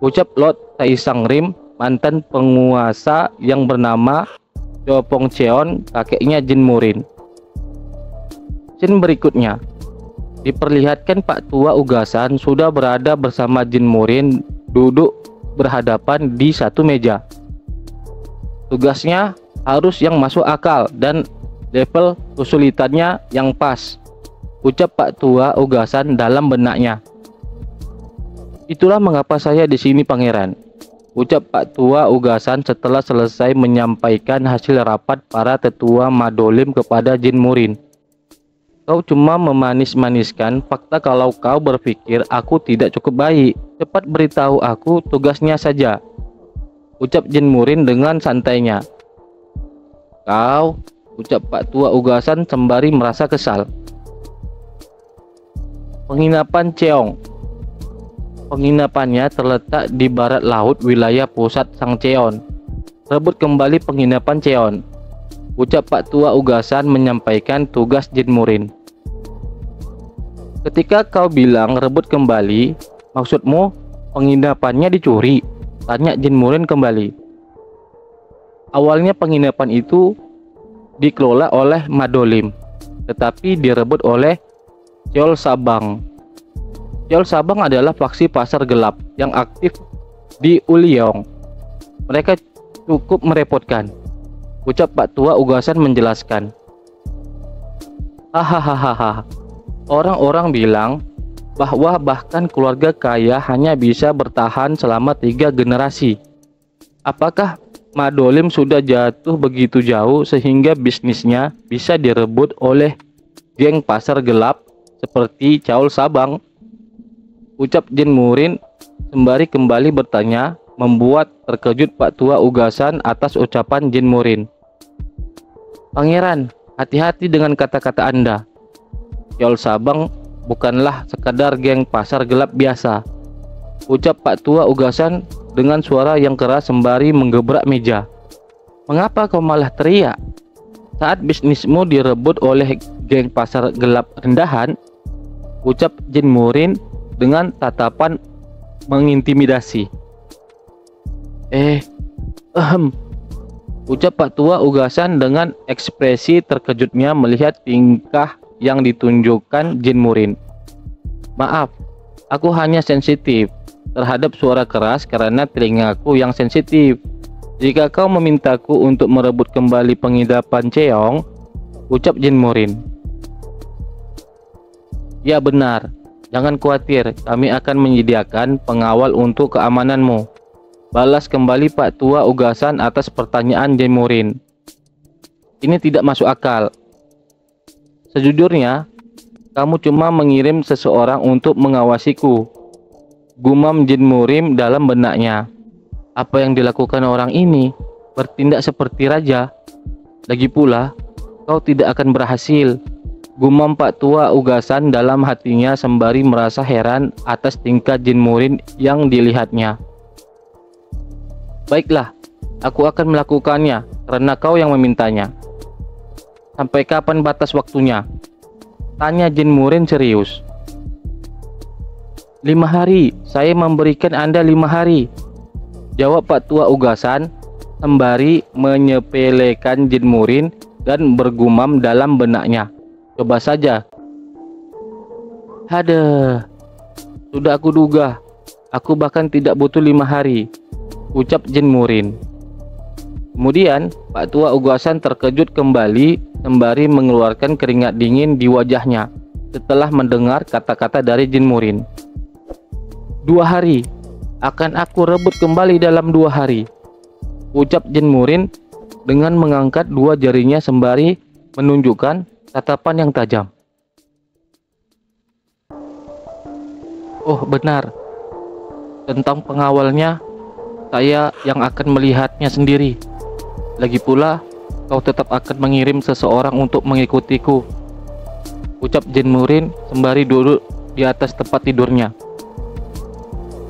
ucap Lord Taisang Rim, mantan penguasa yang bernama Jopong Cheon, kakeknya Jin Murin. Scene berikutnya diperlihatkan Pak Tua Ugasan sudah berada bersama Jin Murin, duduk berhadapan di satu meja. Tugasnya harus yang masuk akal dan level kesulitannya yang pas, ucap Pak Tua Ogasan dalam benaknya. Itulah mengapa saya di sini, Pangeran, ucap Pak Tua Ogasan setelah selesai menyampaikan hasil rapat para tetua Madolim kepada Jin Murin. Kau cuma memanis-maniskan fakta kalau kau berpikir aku tidak cukup baik. Cepat beritahu aku tugasnya saja, ucap Jin Murin dengan santainya. Kau, ucap Pak Tua Ogasan sembari merasa kesal. Penginapan Cheong. Penginapannya terletak di barat laut wilayah pusat Sangcheon. Rebut kembali penginapan Cheon, ucap Pak Tua Ogasan menyampaikan tugas Jin Murin. Ketika kau bilang rebut kembali, maksudmu penginapannya dicuri? Tanya Jin Murin kembali. Awalnya penginapan itu dikelola oleh Madolim, tetapi direbut oleh Cheol Sabang. Cheol Sabang adalah faksi pasar gelap yang aktif di Uliong. Mereka cukup merepotkan, ucap Pak Tua Ogasan menjelaskan. Hahaha, orang-orang bilang bahwa bahkan keluarga kaya hanya bisa bertahan selama 3 generasi. Apakah Madolim sudah jatuh begitu jauh sehingga bisnisnya bisa direbut oleh geng pasar gelap seperti Cheol Sabang? Ucap Jin Murin sembari kembali bertanya, membuat terkejut Pak Tua Ogasan atas ucapan Jin Murin. Pangeran, hati-hati dengan kata-kata Anda. Cheol Sabang bukanlah sekadar geng pasar gelap biasa, ucap Pak Tua Ogasan dengan suara yang keras sembari menggebrak meja. Mengapa kau malah teriak? Saat bisnismu direbut oleh geng pasar gelap rendahan, ucap Jin Murin dengan tatapan mengintimidasi. Ucap Pak Tua Ogasan dengan ekspresi terkejutnya melihat tingkah yang ditunjukkan Jin Murin. Maaf, aku hanya sensitif terhadap suara keras karena telingaku yang sensitif. Jika kau memintaku untuk merebut kembali penginapan Cheong, ucap Jin Murin. Ya benar, jangan khawatir, kami akan menyediakan pengawal untuk keamananmu, balas kembali Pak Tua Ogasan atas pertanyaan Jin Murin. Ini tidak masuk akal. Sejujurnya, kamu cuma mengirim seseorang untuk mengawasiku, gumam Jin Murin dalam benaknya. Apa yang dilakukan orang ini? Bertindak seperti raja. Lagi pula, kau tidak akan berhasil, gumam Pak Tua Ogasan dalam hatinya sembari merasa heran atas tingkah Jin Murin yang dilihatnya. Baiklah, aku akan melakukannya karena kau yang memintanya. Sampai kapan batas waktunya? Tanya Jin Murin serius. 5 hari, saya memberikan Anda 5 hari, jawab Pak Tua Ogasan sembari menyepelekan Jin Murin dan bergumam dalam benaknya. Coba saja. Hadeh, sudah aku duga, aku bahkan tidak butuh 5 hari, ucap Jin Murin. Kemudian Pak Tua Ogasan terkejut kembali sembari mengeluarkan keringat dingin di wajahnya setelah mendengar kata-kata dari Jin Murin. 2 hari, akan aku rebut kembali dalam 2 hari, ucap Jin Murin dengan mengangkat 2 jarinya sembari menunjukkan tatapan yang tajam. Oh benar, tentang pengawalnya, saya yang akan melihatnya sendiri. Lagi pula, kau tetap akan mengirim seseorang untuk mengikutiku, ucap Jin Murin sembari duduk di atas tempat tidurnya.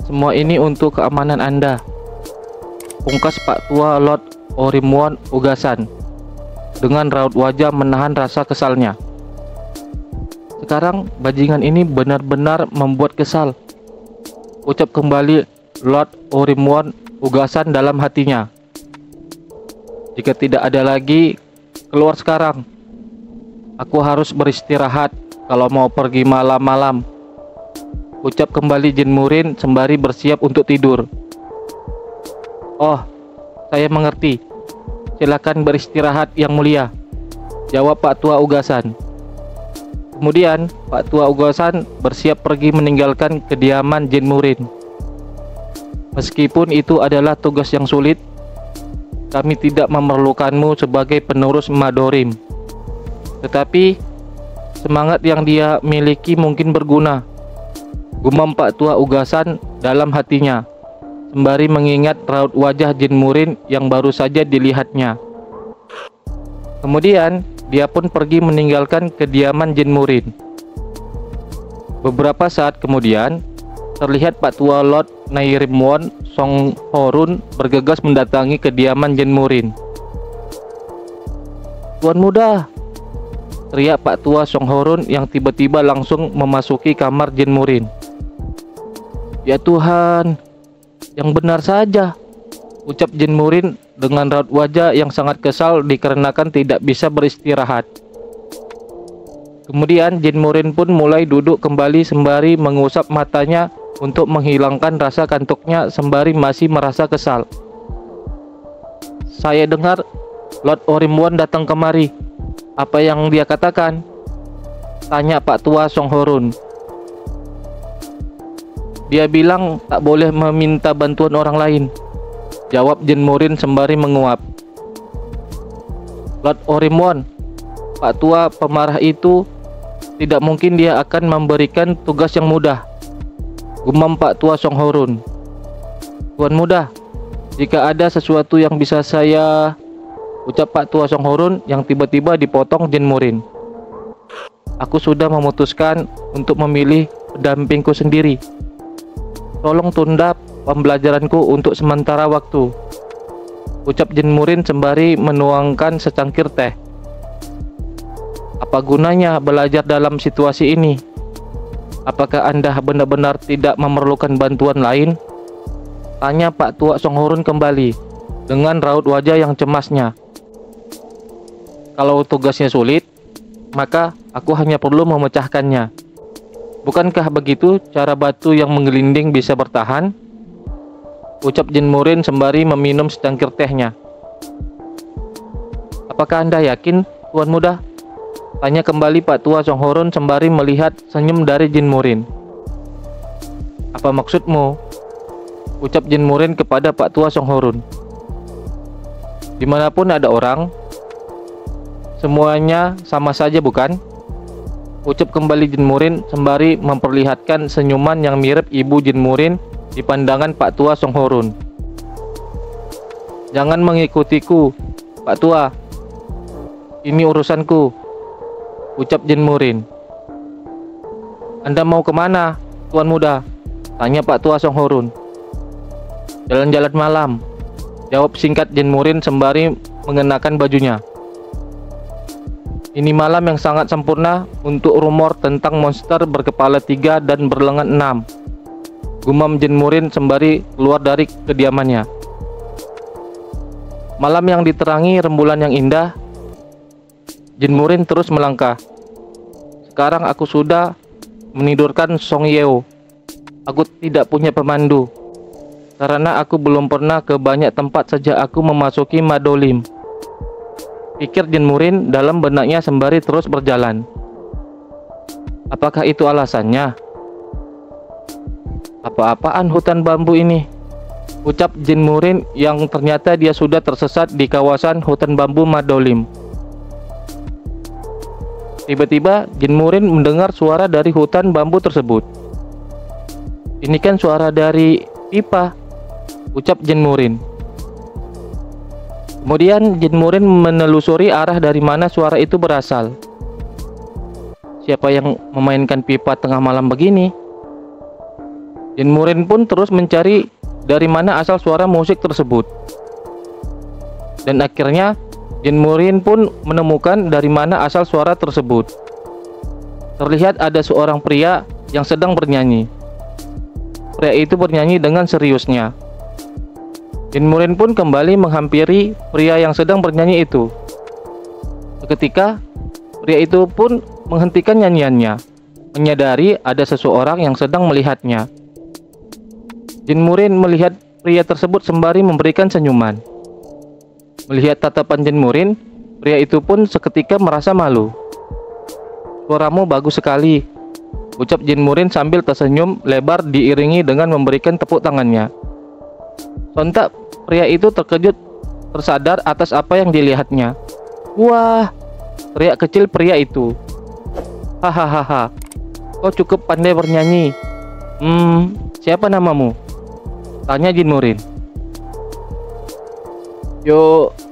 Semua ini untuk keamanan Anda, pungkas Pak Tua Lord Orimwon Ogasan dengan raut wajah menahan rasa kesalnya. Sekarang bajingan ini benar-benar membuat kesal, ucap kembali Lord Orimwon Ogasan dalam hatinya. Jika tidak ada lagi, keluar sekarang. Aku harus beristirahat kalau mau pergi malam-malam, ucap kembali Jin Murin sembari bersiap untuk tidur. Oh, saya mengerti. Silakan beristirahat yang mulia, jawab Pak Tua Ugasan. Kemudian Pak Tua Ugasan bersiap pergi meninggalkan kediaman jin murid. Meskipun itu adalah tugas yang sulit, kami tidak memerlukanmu sebagai penerus Madorim. Tetapi semangat yang dia miliki mungkin berguna, gumam Pak Tua Ugasan dalam hatinya, sembari mengingat raut wajah jin murid yang baru saja dilihatnya. Kemudian dia pun pergi meninggalkan kediaman jin murid. Beberapa saat kemudian, terlihat Pak Tua Lord Nairimwon Song Horun bergegas mendatangi kediaman jin murid. "Tuan muda!" teriak Pak Tua Song Horun yang tiba-tiba langsung memasuki kamar jin murid. "Ya Tuhan, yang benar saja," ucap jin murid dengan raut wajah yang sangat kesal dikarenakan tidak bisa beristirahat. Kemudian jin murid pun mulai duduk kembali sembari mengusap matanya untuk menghilangkan rasa kantuknya sembari masih merasa kesal. "Saya dengar Lord Orimwon datang kemari. Apa yang dia katakan?" tanya Pak Tua Song Horun. "Dia bilang tak boleh meminta bantuan orang lain," jawab jin murid sembari menguap. "Lord Orimwon, Pak Tua pemarah itu, tidak mungkin dia akan memberikan tugas yang mudah," gumam Pak Tua Song Horun. "Tuan muda, jika ada sesuatu yang bisa saya..." ucap Pak Tua Song Horun yang tiba-tiba dipotong jin murid. "Aku sudah memutuskan untuk memilih pendampingku sendiri. Tolong tunda pembelajaranku untuk sementara waktu," ucap jin murid sembari menuangkan secangkir teh. "Apa gunanya belajar dalam situasi ini? Apakah Anda benar-benar tidak memerlukan bantuan lain?" tanya Pak Tua Song Horun kembali dengan raut wajah yang cemasnya. "Kalau tugasnya sulit, maka aku hanya perlu memecahkannya. Bukankah begitu cara batu yang menggelinding bisa bertahan?" ucap jin murid sembari meminum secangkir tehnya. "Apakah Anda yakin, Tuan Muda?" tanya kembali Pak Tua Song Horun sembari melihat senyum dari jin murid. "Apa maksudmu?" ucap jin murid kepada Pak Tua Song Horun. "Dimanapun ada orang, semuanya sama saja, bukan?" ucap kembali jin murid sembari memperlihatkan senyuman yang mirip ibu jin murid di pandangan Pak Tua Song Horun. "Jangan mengikutiku, Pak Tua. Ini urusanku," ucap jin murid. "Anda mau kemana, Tuan Muda?" tanya Pak Tua Song Horun. "Jalan-jalan malam," jawab singkat jin murid sembari mengenakan bajunya. "Ini malam yang sangat sempurna untuk rumor tentang monster berkepala 3 dan berlengan 6. Gumam jin murid sembari keluar dari kediamannya. "Malam yang diterangi rembulan yang indah." Jin murid terus melangkah. "Sekarang aku sudah menidurkan Song Yeo. Aku tidak punya pemandu, karena aku belum pernah ke banyak tempat sejak aku memasuki Madolim," pikir jin murid dalam benaknya sembari terus berjalan. "Apakah itu alasannya? Apa-apaan hutan bambu ini?" ucap jin murid yang ternyata dia sudah tersesat di kawasan hutan bambu Madolim. Tiba-tiba jin murid mendengar suara dari hutan bambu tersebut. "Ini kan suara dari pipa," ucap jin murid. Kemudian jin murid menelusuri arah dari mana suara itu berasal. "Siapa yang memainkan pipa tengah malam begini?" Jin murid pun terus mencari dari mana asal suara musik tersebut. Dan akhirnya jin murid pun menemukan dari mana asal suara tersebut. Terlihat ada seorang pria yang sedang bernyanyi. Pria itu bernyanyi dengan seriusnya. Jin murid pun kembali menghampiri pria yang sedang bernyanyi itu. Seketika, pria itu pun menghentikan nyanyiannya, menyadari ada seseorang yang sedang melihatnya. Jin murid melihat pria tersebut sembari memberikan senyuman. Melihat tatapan jin murid, Pria itu pun seketika merasa malu. "Suaramu bagus sekali," ucap Jin Murin sambil tersenyum lebar diiringi dengan memberikan tepuk tangannya. Sontak pria itu terkejut, tersadar atas apa yang dilihatnya. "Wah!" teriak kecil pria itu. "Hahaha, kau cukup pandai bernyanyi. Siapa namamu?" tanya Jin Murin.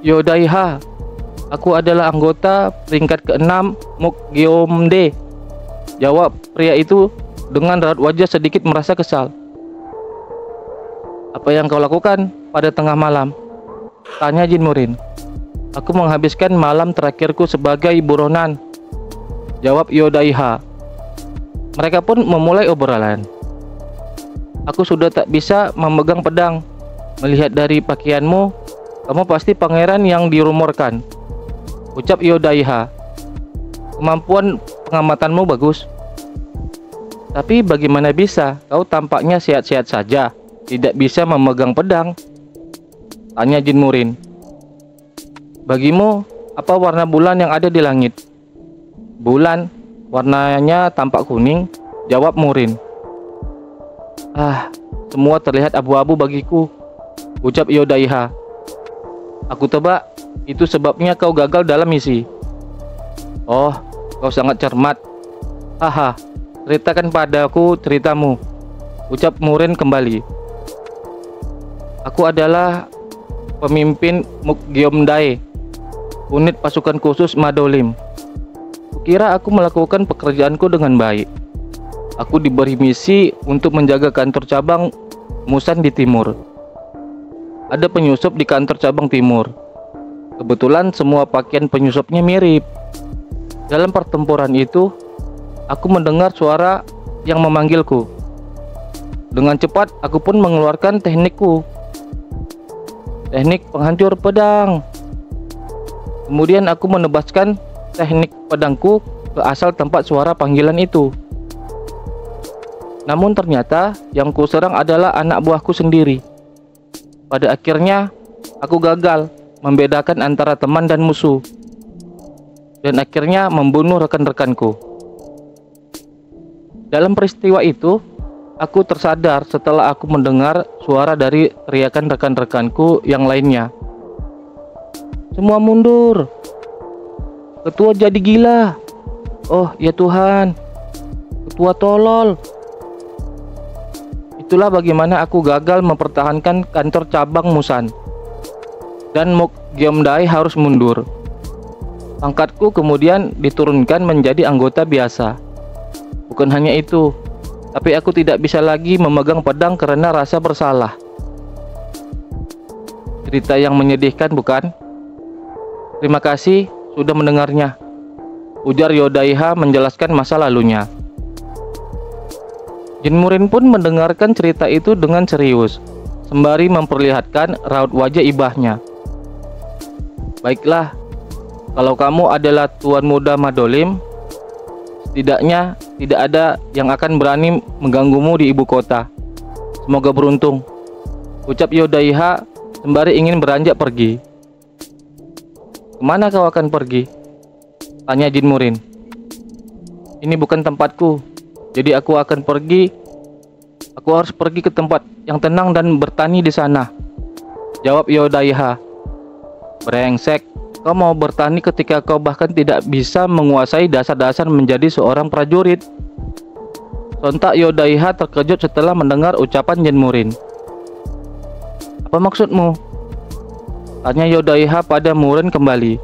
Yodaiha, aku adalah anggota peringkat ke-6 Mokgeomde," jawab pria itu dengan raut wajah sedikit merasa kesal. "Apa yang kau lakukan pada tengah malam?" tanya Jin Murin. "Aku menghabiskan malam terakhirku sebagai buronan," jawab Yodaiha. Mereka pun memulai obrolan. "Aku sudah tak bisa memegang pedang. Melihat dari pakaianmu, kamu pasti pangeran yang dirumorkan," ucap Yodaiha. "Kemampuan pengamatanmu bagus. Tapi bagaimana bisa kau tampaknya sehat-sehat saja, tidak bisa memegang pedang?" tanya Jin Murin. "Bagimu, apa warna bulan yang ada di langit?" "Bulan, warnanya tampak kuning," jawab Murin. "Ah, semua terlihat abu-abu bagiku," ucap Yodaiha. "Aku tebak itu sebabnya kau gagal dalam misi." "Oh, kau sangat cermat. Haha, ceritakan padaku ceritamu," ucap Murin kembali. "Aku adalah pemimpin Mokgeomdae, unit pasukan khusus Madolim. Kukira aku melakukan pekerjaanku dengan baik. Aku diberi misi untuk menjaga kantor cabang Musan di timur. Ada penyusup di kantor cabang timur. Kebetulan semua pakaian penyusupnya mirip. Dalam pertempuran itu, aku mendengar suara yang memanggilku. Dengan cepat aku pun mengeluarkan teknikku, teknik penghancur pedang. Kemudian aku menebaskan teknik pedangku ke asal tempat suara panggilan itu. Namun ternyata yang kuserang adalah anak buahku sendiri. Pada akhirnya, aku gagal membedakan antara teman dan musuh, dan akhirnya membunuh rekan-rekanku. Dalam peristiwa itu, aku tersadar setelah aku mendengar suara dari teriakan rekan-rekanku yang lainnya. "Semua mundur. Ketua jadi gila. Oh ya Tuhan, ketua tolol." Itulah bagaimana aku gagal mempertahankan kantor cabang Musan, dan Mokgeomdae harus mundur. Pangkatku kemudian diturunkan menjadi anggota biasa. Bukan hanya itu, tapi aku tidak bisa lagi memegang pedang karena rasa bersalah. Cerita yang menyedihkan, bukan? Terima kasih sudah mendengarnya," ujar Yodaiha menjelaskan masa lalunya. Jin Murin pun mendengarkan cerita itu dengan serius, sembari memperlihatkan raut wajah ibahnya. "Baiklah, kalau kamu adalah tuan muda Madolim, setidaknya tidak ada yang akan berani mengganggumu di ibu kota. Semoga beruntung," ucap Yodaiha sembari ingin beranjak pergi. "Kemana kau akan pergi?" tanya Jin Murin. "Ini bukan tempatku. Jadi aku akan pergi. Aku harus pergi ke tempat yang tenang dan bertani di sana," jawab Yodaiha. "Brengsek, kau mau bertani ketika kau bahkan tidak bisa menguasai dasar-dasar menjadi seorang prajurit." Sontak Yodaiha terkejut setelah mendengar ucapan Jin Murin. "Apa maksudmu?" tanya Yodaiha pada Murin kembali.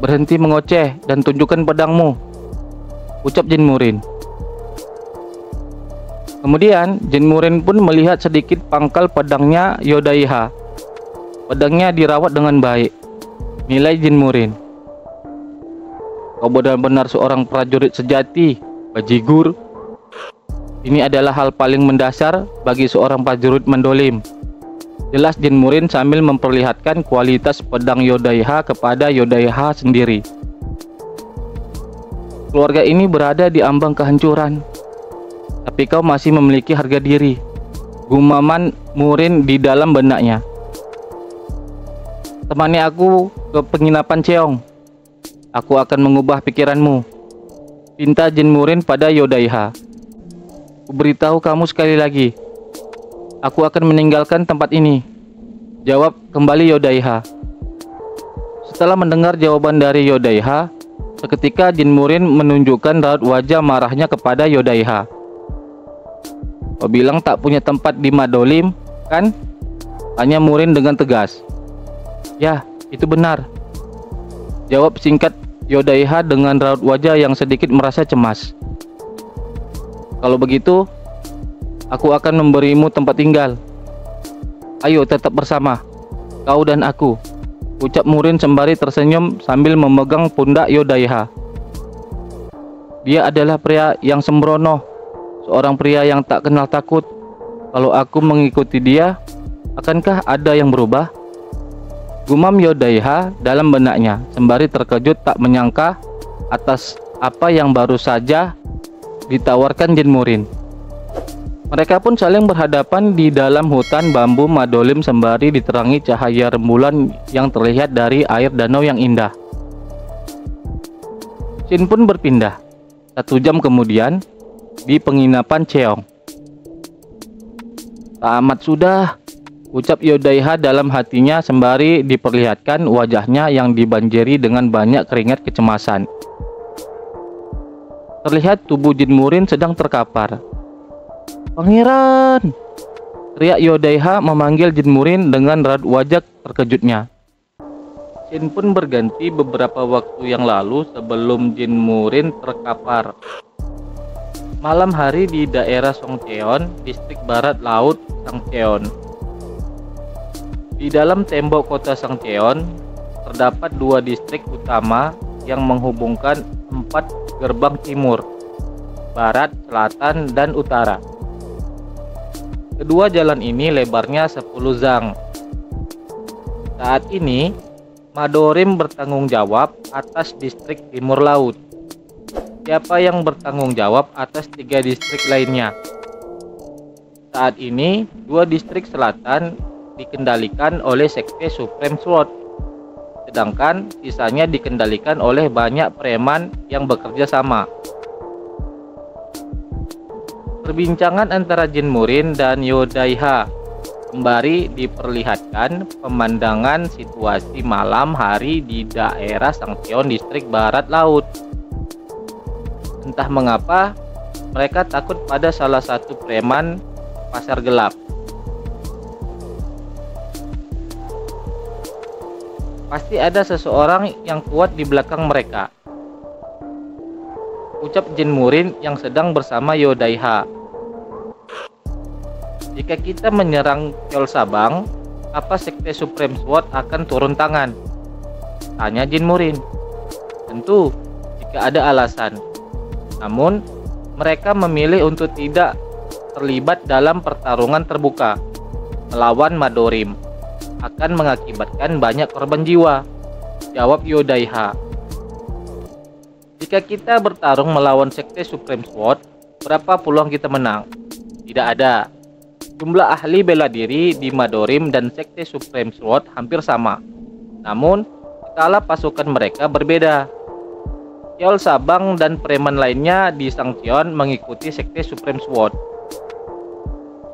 "Berhenti mengoceh dan tunjukkan pedangmu," ucap Jin Murin. Kemudian Jin Murin pun melihat sedikit pangkal pedangnya Yodaiha. Pedangnya dirawat dengan baik, nilai Jin Murin. "Kau benar-benar seorang prajurit sejati, bajigur. Ini adalah hal paling mendasar bagi seorang prajurit Mendolim," jelas Jin Murin sambil memperlihatkan kualitas pedang Yodaiha kepada Yodaiha sendiri. "Keluarga ini berada di ambang kehancuran, tapi kau masih memiliki harga diri," gumaman Murin di dalam benaknya. "Temani aku ke penginapan Cheong. Aku akan mengubah pikiranmu. Pinta Jin Murin pada Yodaiha. Kuberitahu kamu sekali lagi. Aku akan meninggalkan tempat ini. Jawab kembali Yodaiha. Setelah mendengar jawaban dari Yodaiha, seketika Jin Murin menunjukkan raut wajah marahnya kepada Yodaiha. Kau bilang tak punya tempat di Madolim, kan? Tanya Murin dengan tegas. Ya, itu benar. Jawab singkat Yodaiha dengan raut wajah yang sedikit merasa cemas. Kalau begitu, aku akan memberimu tempat tinggal. Ayo tetap bersama, kau dan aku, ucap Murin sembari tersenyum sambil memegang pundak Yodaiha. Dia adalah pria yang sembrono, seorang pria yang tak kenal takut. Kalau aku mengikuti dia, akankah ada yang berubah? Gumam Yodaiha dalam benaknya sembari terkejut tak menyangka atas apa yang baru saja ditawarkan Jin Murin. Mereka pun saling berhadapan di dalam hutan bambu Madolim sembari diterangi cahaya rembulan yang terlihat dari air danau yang indah. Shin pun berpindah. 1 jam kemudian di penginapan Cheong. Tamat sudah, ucap Yodaiha dalam hatinya sembari diperlihatkan wajahnya yang dibanjiri dengan banyak keringat kecemasan. Terlihat tubuh Jin Murin sedang terkapar. Pangeran! Teriak Yodaiha memanggil Jin Murin dengan raut wajah terkejutnya. Shin pun berganti beberapa waktu yang lalu sebelum Jin Murin terkapar. Malam hari di daerah Songcheon, distrik barat laut Sangcheon. Di dalam tembok kota Sangcheon, terdapat 2 distrik utama yang menghubungkan 4 gerbang timur, barat, selatan, dan utara. Kedua jalan ini lebarnya 10 zang. Saat ini, Madorim bertanggung jawab atas distrik timur laut. Siapa yang bertanggung jawab atas 3 distrik lainnya? Saat ini, 2 distrik selatan dikendalikan oleh Sekte Supreme Sword, sedangkan sisanya dikendalikan oleh banyak preman yang bekerja sama. Perbincangan antara Jin Murin dan Yodaiha sembari diperlihatkan pemandangan situasi malam hari di daerah Sangcheon distrik barat laut. Entah mengapa mereka takut pada salah satu preman pasar gelap. Pasti ada seseorang yang kuat di belakang mereka, ucap Jin Murin yang sedang bersama Yodaiha. Jika kita menyerang Cheol Sabang, apa Sekte Supreme Sword akan turun tangan? Tanya Jin Murin. Tentu, jika ada alasan. Namun, mereka memilih untuk tidak terlibat dalam pertarungan terbuka melawan Madorim. Akan mengakibatkan banyak korban jiwa, jawab Yodaiha. Jika kita bertarung melawan Sekte Supreme Sword, berapa peluang kita menang? Tidak ada. Jumlah ahli bela diri di Madorim dan Sekte Supreme Sword hampir sama. Namun, skala pasukan mereka berbeda. Cheol Sabang dan preman lainnya di Sangcheon mengikuti Sekte Supreme Sword.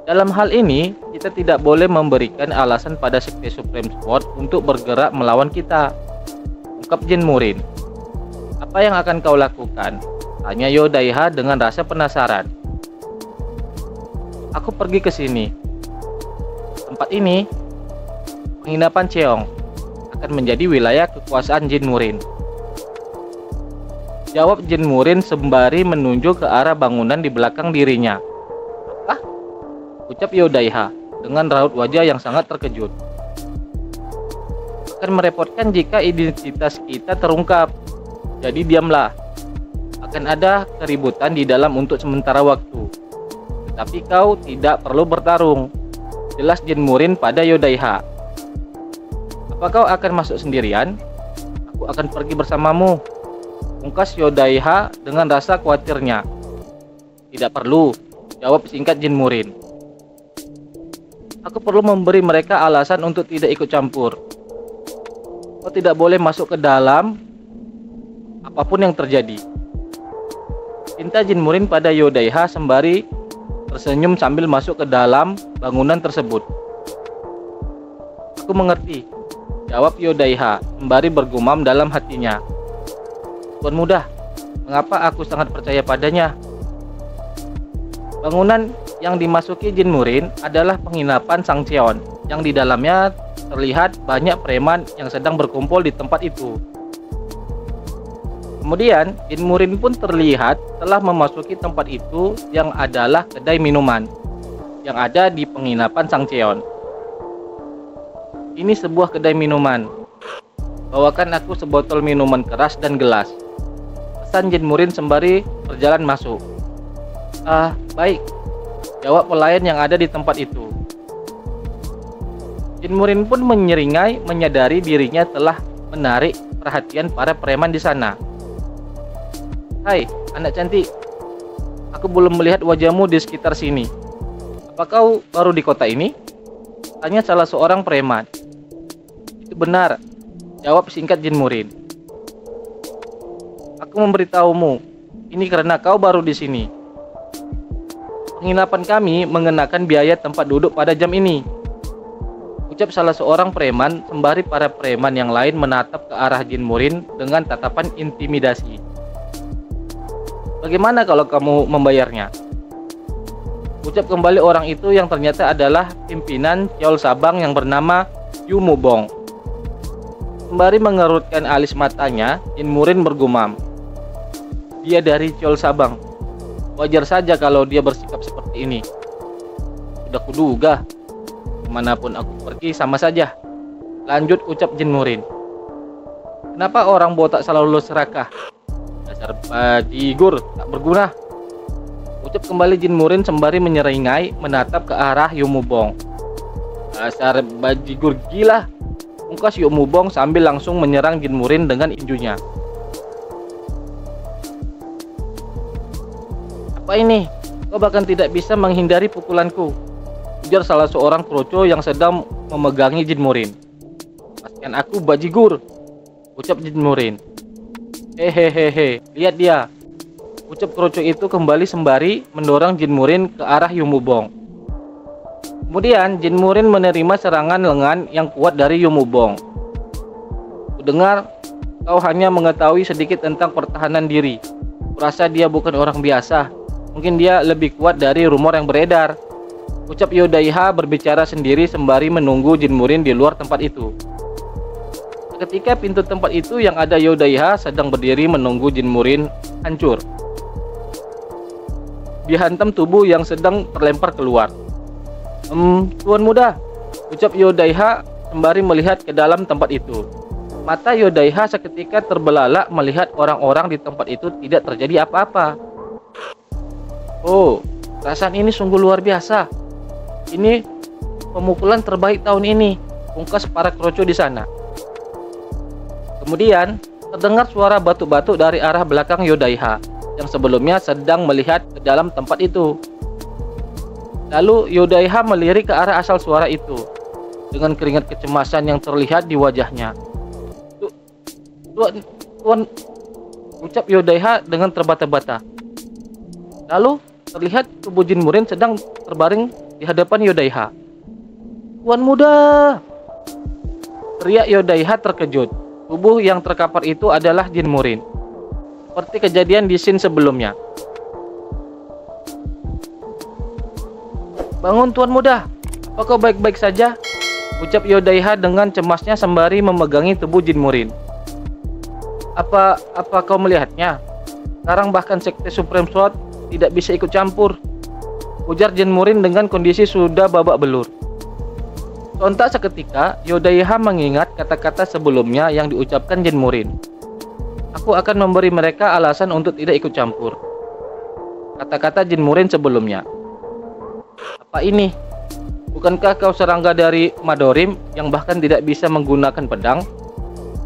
Dalam hal ini, kita tidak boleh memberikan alasan pada Sekte Supreme Sword untuk bergerak melawan kita, ungkap Jin Murin. Apa yang akan kau lakukan? Tanya Yodaiha dengan rasa penasaran. Aku pergi ke sini. Tempat ini, penginapan Cheong, akan menjadi wilayah kekuasaan Jin Murin. Jawab Jin Murin sembari menunjuk ke arah bangunan di belakang dirinya, ucap Yodaiha dengan raut wajah yang sangat terkejut. Akan merepotkan jika identitas kita terungkap. Jadi diamlah. Akan ada keributan di dalam untuk sementara waktu. Tetapi kau tidak perlu bertarung, jelas Jin Murin pada Yodaiha. Apa kau akan masuk sendirian? Aku akan pergi bersamamu, ungkas Yodaiha dengan rasa khawatirnya. Tidak perlu, jawab singkat Jin Murin. Aku perlu memberi mereka alasan untuk tidak ikut campur. Kau tidak boleh masuk ke dalam apapun yang terjadi. Minta jin murin pada Yodaiha sembari tersenyum sambil masuk ke dalam bangunan tersebut. Aku mengerti, jawab Yodaiha sembari bergumam dalam hatinya. Tuan Muda, mengapa aku sangat percaya padanya? Bangunan yang dimasuki jin murin adalah penginapan Sang Cheon, yang di dalamnya terlihat banyak preman yang sedang berkumpul di tempat itu. Kemudian jin murin pun terlihat telah memasuki tempat itu, yang adalah kedai minuman yang ada di penginapan Sang Cheon. Ini sebuah kedai minuman. Bawakan aku sebotol minuman keras dan gelas, pesan jin murin sembari berjalan masuk. Ah, baik, jawab pelayan yang ada di tempat itu. Jin murin pun menyeringai, menyadari dirinya telah menarik perhatian para preman di sana. Hai, anak cantik, aku belum melihat wajahmu di sekitar sini. Apa kau baru di kota ini? Tanya salah seorang preman. Itu benar, jawab singkat jin murin. Aku memberitahumu ini karena kau baru di sini. Penginapan kami mengenakan biaya tempat duduk pada jam ini, ucap salah seorang preman sembari para preman yang lain menatap ke arah jin murin dengan tatapan intimidasi. Bagaimana kalau kamu membayarnya? Ucap kembali orang itu yang ternyata adalah pimpinan Cheol Sabang yang bernama Yu Mubong. Sembari mengerutkan alis matanya, jin murin bergumam. Dia dari Cheol Sabang. Wajar saja kalau dia bersikap seperti ini. Sudah kuduga. Kemanapun aku pergi sama saja, lanjut ucap jin murin. Kenapa orang botak selalu serakah? Dasar bajigur, tak berguna, ucap kembali jin murin sembari menyeringai menatap ke arah Yu Mubong. Dasar bajigur gila, ungkas Yu Mubong sambil langsung menyerang jin murin dengan injunya. Apa ini? Kau bahkan tidak bisa menghindari pukulanku, ujar salah seorang kroco yang sedang memegangi jin murin. Pastikan aku bajigur, ucap jin murin. Hehehehe, lihat dia, ucap kroco itu kembali sembari mendorong jin murin ke arah Yu Mubong. Kemudian jin murin menerima serangan lengan yang kuat dari Yu Mubong. Kudengar kau hanya mengetahui sedikit tentang pertahanan diri. Kurasa dia bukan orang biasa. Mungkin dia lebih kuat dari rumor yang beredar, ucap Yodaiha berbicara sendiri sembari menunggu jin murin di luar tempat itu. Ketika pintu tempat itu yang ada Yodaiha sedang berdiri menunggu jin murin hancur. Dihantam tubuh yang sedang terlempar keluar. Tuan Muda, ucap Yodaiha sembari melihat ke dalam tempat itu. Mata Yodaiha seketika terbelalak melihat orang-orang di tempat itu tidak terjadi apa-apa. Oh, perasaan ini sungguh luar biasa. Ini pemukulan terbaik tahun ini, pungkas para kroco di sana. Kemudian terdengar suara batuk-batuk dari arah belakang Yodaiha yang sebelumnya sedang melihat ke dalam tempat itu. Lalu Yodaiha melirik ke arah asal suara itu dengan keringat kecemasan yang terlihat di wajahnya. Tuan, ucap Yodaiha dengan terbata-bata. Lalu terlihat tubuh jin murin sedang terbaring di hadapan Yodaiha. Tuan Muda, teriak Yodaiha terkejut. Tubuh yang terkapar itu adalah jin murin, seperti kejadian di scene sebelumnya. Bangun Tuan Muda, apa kau baik-baik saja? Ucap Yodaiha dengan cemasnya sembari memegangi tubuh jin murin. Apa kau melihatnya? Sekarang bahkan sekte Supreme Sword tidak bisa ikut campur, ujar jin murin dengan kondisi sudah babak belur. Sontak seketika Yodaiha mengingat kata-kata sebelumnya yang diucapkan jin murin. Aku akan memberi mereka alasan untuk tidak ikut campur, kata-kata jin murin sebelumnya. Apa ini? Bukankah kau serangga dari Madorim yang bahkan tidak bisa menggunakan pedang?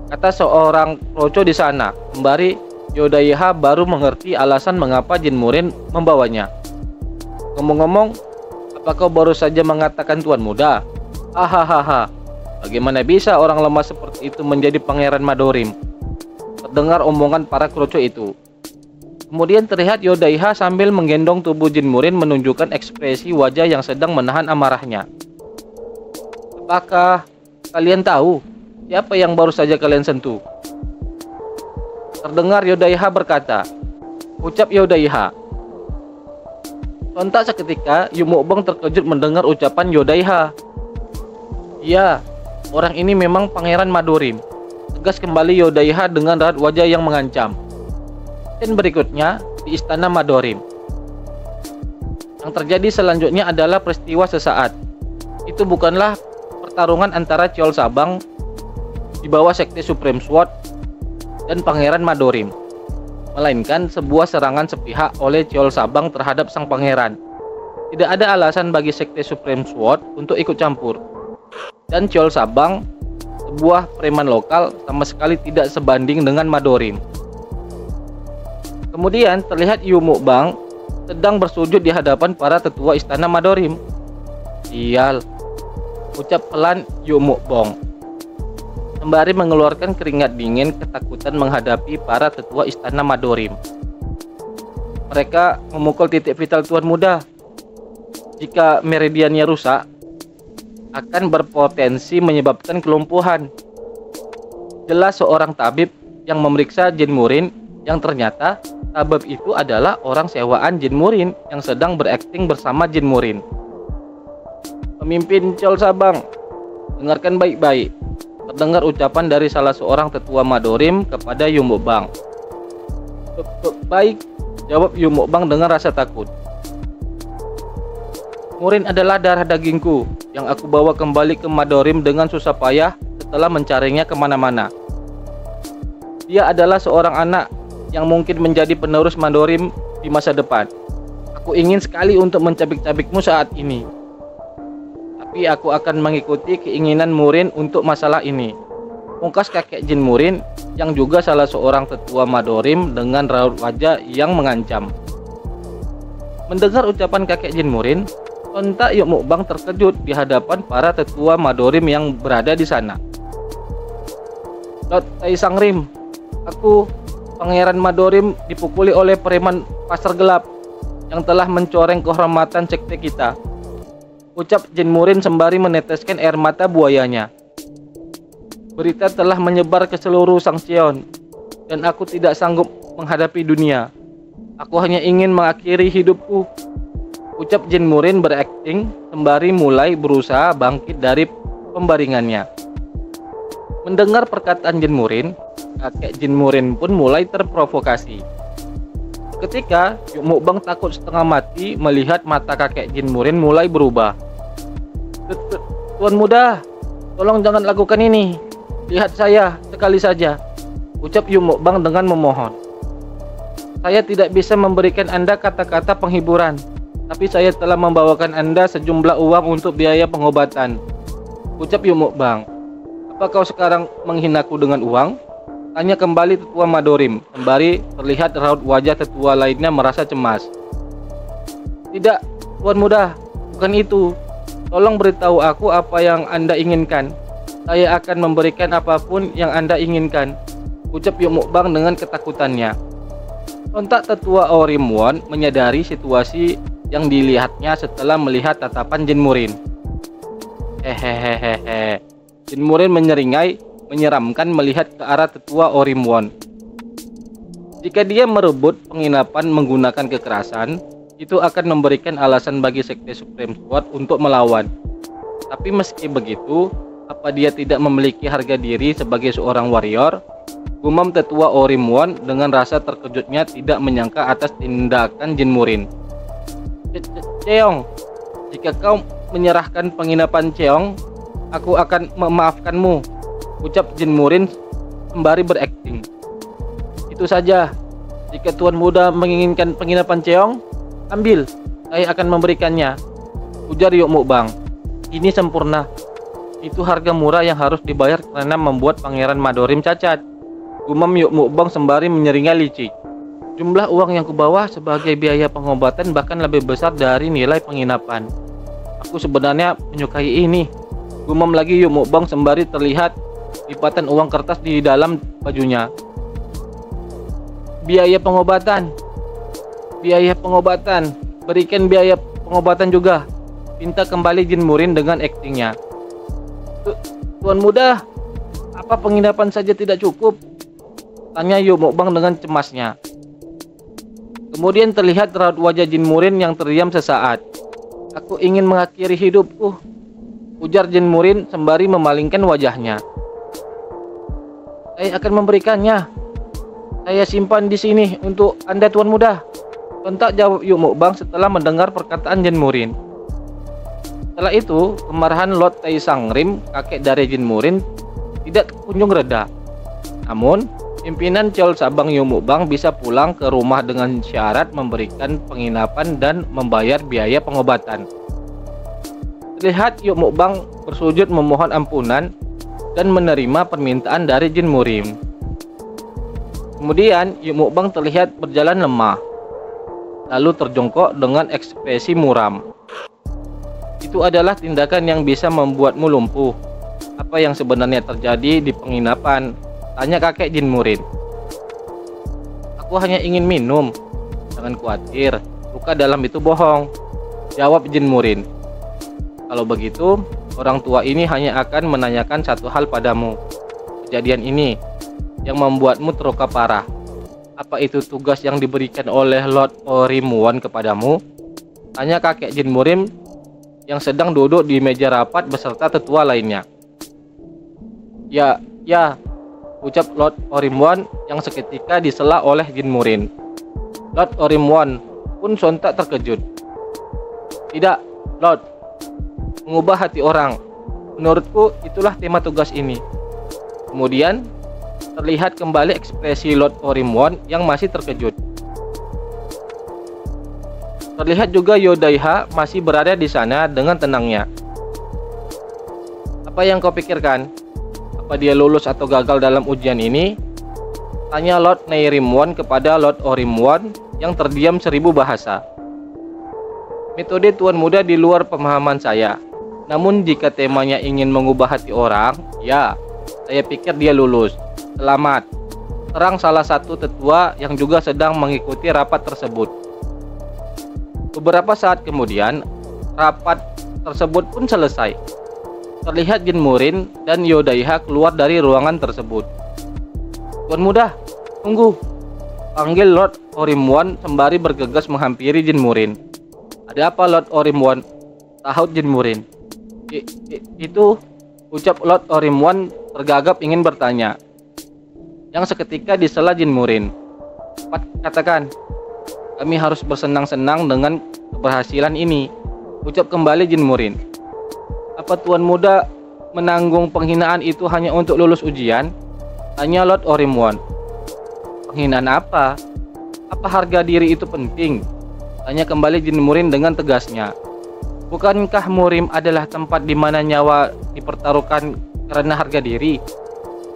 Kata seorang kroco di sana, sembari Yodaiha baru mengerti alasan mengapa jin murin membawanya. Ngomong-ngomong, apa kau baru saja mengatakan Tuan Muda? Hahaha, Bagaimana bisa orang lemah seperti itu menjadi pangeran Madorim? Terdengar omongan para kerucut itu. Kemudian terlihat Yodaiha sambil menggendong tubuh Jinmurin menunjukkan ekspresi wajah yang sedang menahan amarahnya. Apakah kalian tahu siapa yang baru saja kalian sentuh? Terdengar Yodaiha berkata. Ucap Yodaiha. Sontak seketika Yumobong terkejut mendengar ucapan Yodaiha. Ya, orang ini memang pangeran Madorim. Tegas kembali Yodaiha dengan raut wajah yang mengancam. Dan berikutnya di Istana Madorim. Yang terjadi selanjutnya adalah peristiwa sesaat. Itu bukanlah pertarungan antara Cheol Sabang di bawah Sekte Supreme Sword dan Pangeran Madorim, melainkan sebuah serangan sepihak oleh Cheol Sabang terhadap sang pangeran. Tidak ada alasan bagi Sekte Supreme Sword untuk ikut campur. Dan Cheol Sabang, sebuah preman lokal, sama sekali tidak sebanding dengan Madorim. Kemudian terlihat Yumobong sedang bersujud di hadapan para tetua istana Madorim. Sial, ucap pelan Yumobong sembari mengeluarkan keringat dingin ketakutan menghadapi para tetua istana Madorim. Mereka memukul titik vital Tuan Muda. Jika meridiannya rusak, akan berpotensi menyebabkan kelumpuhan. Jelas seorang tabib yang memeriksa Jinmurin, yang ternyata tabib itu adalah orang sewaan Jinmurin yang sedang berakting bersama Jinmurin. Pemimpin Cheol Sabang, dengarkan baik-baik. Terdengar ucapan dari salah seorang tetua Madorim kepada Yumobong. Baik, jawab Yumobong dengan rasa takut. Murin adalah darah dagingku yang aku bawa kembali ke Madorim dengan susah payah setelah mencarinya kemana-mana. Dia adalah seorang anak yang mungkin menjadi penerus Madorim di masa depan. Aku ingin sekali untuk mencabik-cabikmu saat ini, tapi aku akan mengikuti keinginan Murin untuk masalah ini. Pungkas kakek Jinmurin yang juga salah seorang tetua Madorim dengan raut wajah yang mengancam. Mendengar ucapan kakek Jinmurin, sontak Yumobong terkejut di hadapan para tetua Madorim yang berada di sana. Lord Taisang Rim, aku, Pangeran Madorim, dipukuli oleh preman pasar gelap yang telah mencoreng kehormatan sekte kita, ucap Jinmurin sembari meneteskan air mata buayanya. Berita telah menyebar ke seluruh Sangcheon, dan aku tidak sanggup menghadapi dunia. Aku hanya ingin mengakhiri hidupku, ucap Jinmurin berakting sembari mulai berusaha bangkit dari pembaringannya. Mendengar perkataan Jinmurin, kakek Jinmurin pun mulai terprovokasi. Ketika Yumobong takut setengah mati melihat mata kakek Jinmurin mulai berubah. Tuan Muda, tolong jangan lakukan ini. Lihat saya sekali saja, ucap Yumobong dengan memohon. Saya tidak bisa memberikan Anda kata-kata penghiburan, tapi saya telah membawakan Anda sejumlah uang untuk biaya pengobatan, ucap Yumobong. Apa kau sekarang menghinaku dengan uang? Tanya kembali tetua Madorim, sembari terlihat raut wajah tetua lainnya merasa cemas. Tidak, Tuan Muda, bukan itu. Tolong beritahu aku apa yang Anda inginkan. Saya akan memberikan apapun yang Anda inginkan, ucap Yumobong dengan ketakutannya. Sontak tetua Orimwon menyadari situasi yang dilihatnya setelah melihat tatapan Jinmurin. Hehehehe. Jinmurin menyeringai, menyeramkan melihat ke arah tetua Orimwon. Jika dia merebut penginapan menggunakan kekerasan, itu akan memberikan alasan bagi Sekte Supreme Sword untuk melawan. Tapi meski begitu, apa dia tidak memiliki harga diri sebagai seorang warrior? Gumam tetua Orimwon dengan rasa terkejutnya tidak menyangka atas tindakan Jinmurin. Cheong, jika kau menyerahkan penginapan Cheong, aku akan memaafkanmu, ucap Jinmurin sembari berakting. Itu saja. Jika Tuan Muda menginginkan penginapan Cheong, ambil, saya akan memberikannya, ujar Yumobong. Ini sempurna. Itu harga murah yang harus dibayar karena membuat Pangeran Madorim cacat, gumam Yumobong sembari menyeringai licik. Jumlah uang yang kubawa sebagai biaya pengobatan bahkan lebih besar dari nilai penginapan. Aku sebenarnya menyukai ini, Gumam lagi Yu Mukbang sembari terlihat lipatan uang kertas di dalam bajunya. Biaya pengobatan, berikan biaya pengobatan juga, pinta kembali Jin Murin dengan aktingnya. Tuan muda, apa penginapan saja tidak cukup? Tanya Yu Mukbang dengan cemasnya. Kemudian terlihat raut wajah Jin Murin yang terdiam sesaat. Aku ingin mengakhiri hidupku, ujar Jin Murin sembari memalingkan wajahnya. Saya akan memberikannya. Saya simpan di sini untuk Anda, Tuan Muda. Bentak jawab Yu Mukbang setelah mendengar perkataan Jin Murin. Setelah itu, kemarahan Lord Tai Sangrim, kakek dari Jin Murin, tidak kunjung reda. Namun, pimpinan Chol Sabang Yu Mukbang bisa pulang ke rumah dengan syarat memberikan penginapan dan membayar biaya pengobatan. Terlihat Yu Mukbang bersujud memohon ampunan dan menerima permintaan dari Jin Murin. Kemudian Yu Mukbang terlihat berjalan lemah, lalu terjongkok dengan ekspresi muram. Itu adalah tindakan yang bisa membuatmu lumpuh. Apa yang sebenarnya terjadi di penginapan? Tanya kakek Jin Murin. Aku hanya ingin minum. Jangan khawatir, luka dalam itu bohong, jawab Jin Murin. Kalau begitu, orang tua ini hanya akan menanyakan satu hal padamu. Kejadian ini yang membuatmu terluka parah. Apa itu tugas yang diberikan oleh Lord Orimuan kepadamu? Tanya kakek Jin Murin yang sedang duduk di meja rapat beserta tetua lainnya. Ya, ucap Lord Orimuan yang seketika disela oleh Jin Murin. Lord Orimuan pun sontak terkejut. Tidak, Lord. Mengubah hati orang, menurutku itulah tema tugas ini. Kemudian terlihat kembali ekspresi Lord Orimuan yang masih terkejut. Terlihat juga Yodaiha masih berada di sana dengan tenangnya. Apa yang kau pikirkan? Apa dia lulus atau gagal dalam ujian ini? Tanya Lord Nairimuan kepada Lord Orimuan yang terdiam seribu bahasa. Metode Tuan Muda di luar pemahaman saya. Namun jika temanya ingin mengubah hati orang, ya, saya pikir dia lulus. Selamat, terang salah satu tetua yang juga sedang mengikuti rapat tersebut. Beberapa saat kemudian, rapat tersebut pun selesai. Terlihat Jin Murin dan Yodaiha keluar dari ruangan tersebut. Tuan Muda, tunggu, panggil Lord Orimuan sembari bergegas menghampiri Jin Murin. Ada apa, Lord Orimuan? Tahu Jin Murin. Itu, ucap Lord Orimuan tergagap ingin bertanya, yang seketika disela Jin Murin. Cepat katakan. Kami harus bersenang-senang dengan keberhasilan ini, ucap kembali Jin Murin. Apa Tuan Muda menanggung penghinaan itu hanya untuk lulus ujian? Tanya Lord Orimuan. Penghinaan apa? Apa harga diri itu penting? Tanya kembali Jin Murin dengan tegasnya. Bukankah Murim adalah tempat di mana nyawa dipertaruhkan karena harga diri?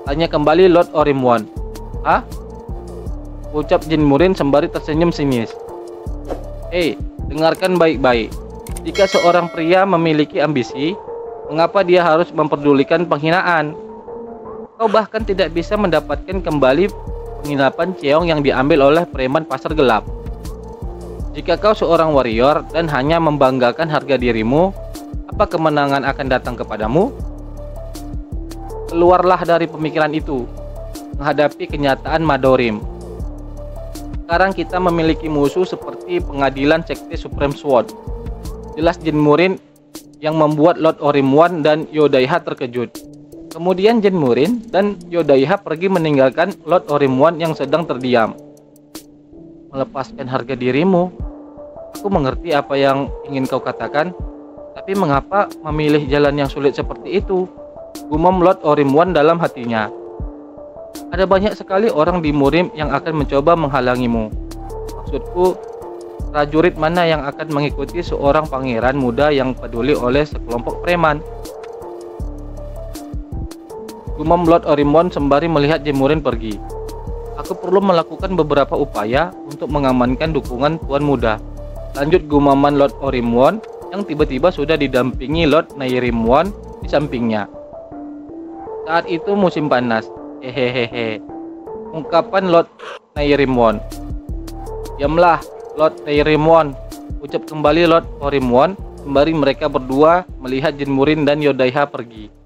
Tanya kembali Lord Orimuan. Hah? Ucap Jin Murin sembari tersenyum sinis. Hei, dengarkan baik-baik. Jika seorang pria memiliki ambisi, mengapa dia harus memperdulikan penghinaan? Kau bahkan tidak bisa mendapatkan kembali penginapan Cheong yang diambil oleh preman pasar gelap. Jika kau seorang warrior dan hanya membanggakan harga dirimu, apa kemenangan akan datang kepadamu? Keluarlah dari pemikiran itu, menghadapi kenyataan Madorim. Sekarang kita memiliki musuh seperti pengadilan sekte Supreme Sword. Jelas Jin Murin yang membuat Lord Orimuan dan Yodaiha terkejut. Kemudian Jin Murin dan Yodaiha pergi meninggalkan Lord Orimuan yang sedang terdiam. Melepaskan harga dirimu. Aku mengerti apa yang ingin kau katakan, tapi mengapa memilih jalan yang sulit seperti itu? Gumam Lord Orimuan dalam hatinya. Ada banyak sekali orang di Murim yang akan mencoba menghalangimu. Maksudku, prajurit mana yang akan mengikuti seorang pangeran muda yang peduli oleh sekelompok preman? Gumam Lord Orimuan sembari melihat Jin Murin pergi. Aku perlu melakukan beberapa upaya untuk mengamankan dukungan Tuan Muda, lanjut gumaman Lord Orimuan yang tiba-tiba sudah didampingi Lord Nairimuan di di sampingnya. Saat itu musim panas. Hehehe. Ungkapan Lord Nairimwon. Diamlah, Lord Nairimwon, ucap kembali Lord Orimwon, sembari mereka berdua melihat Jin Murin dan Yodaiha pergi.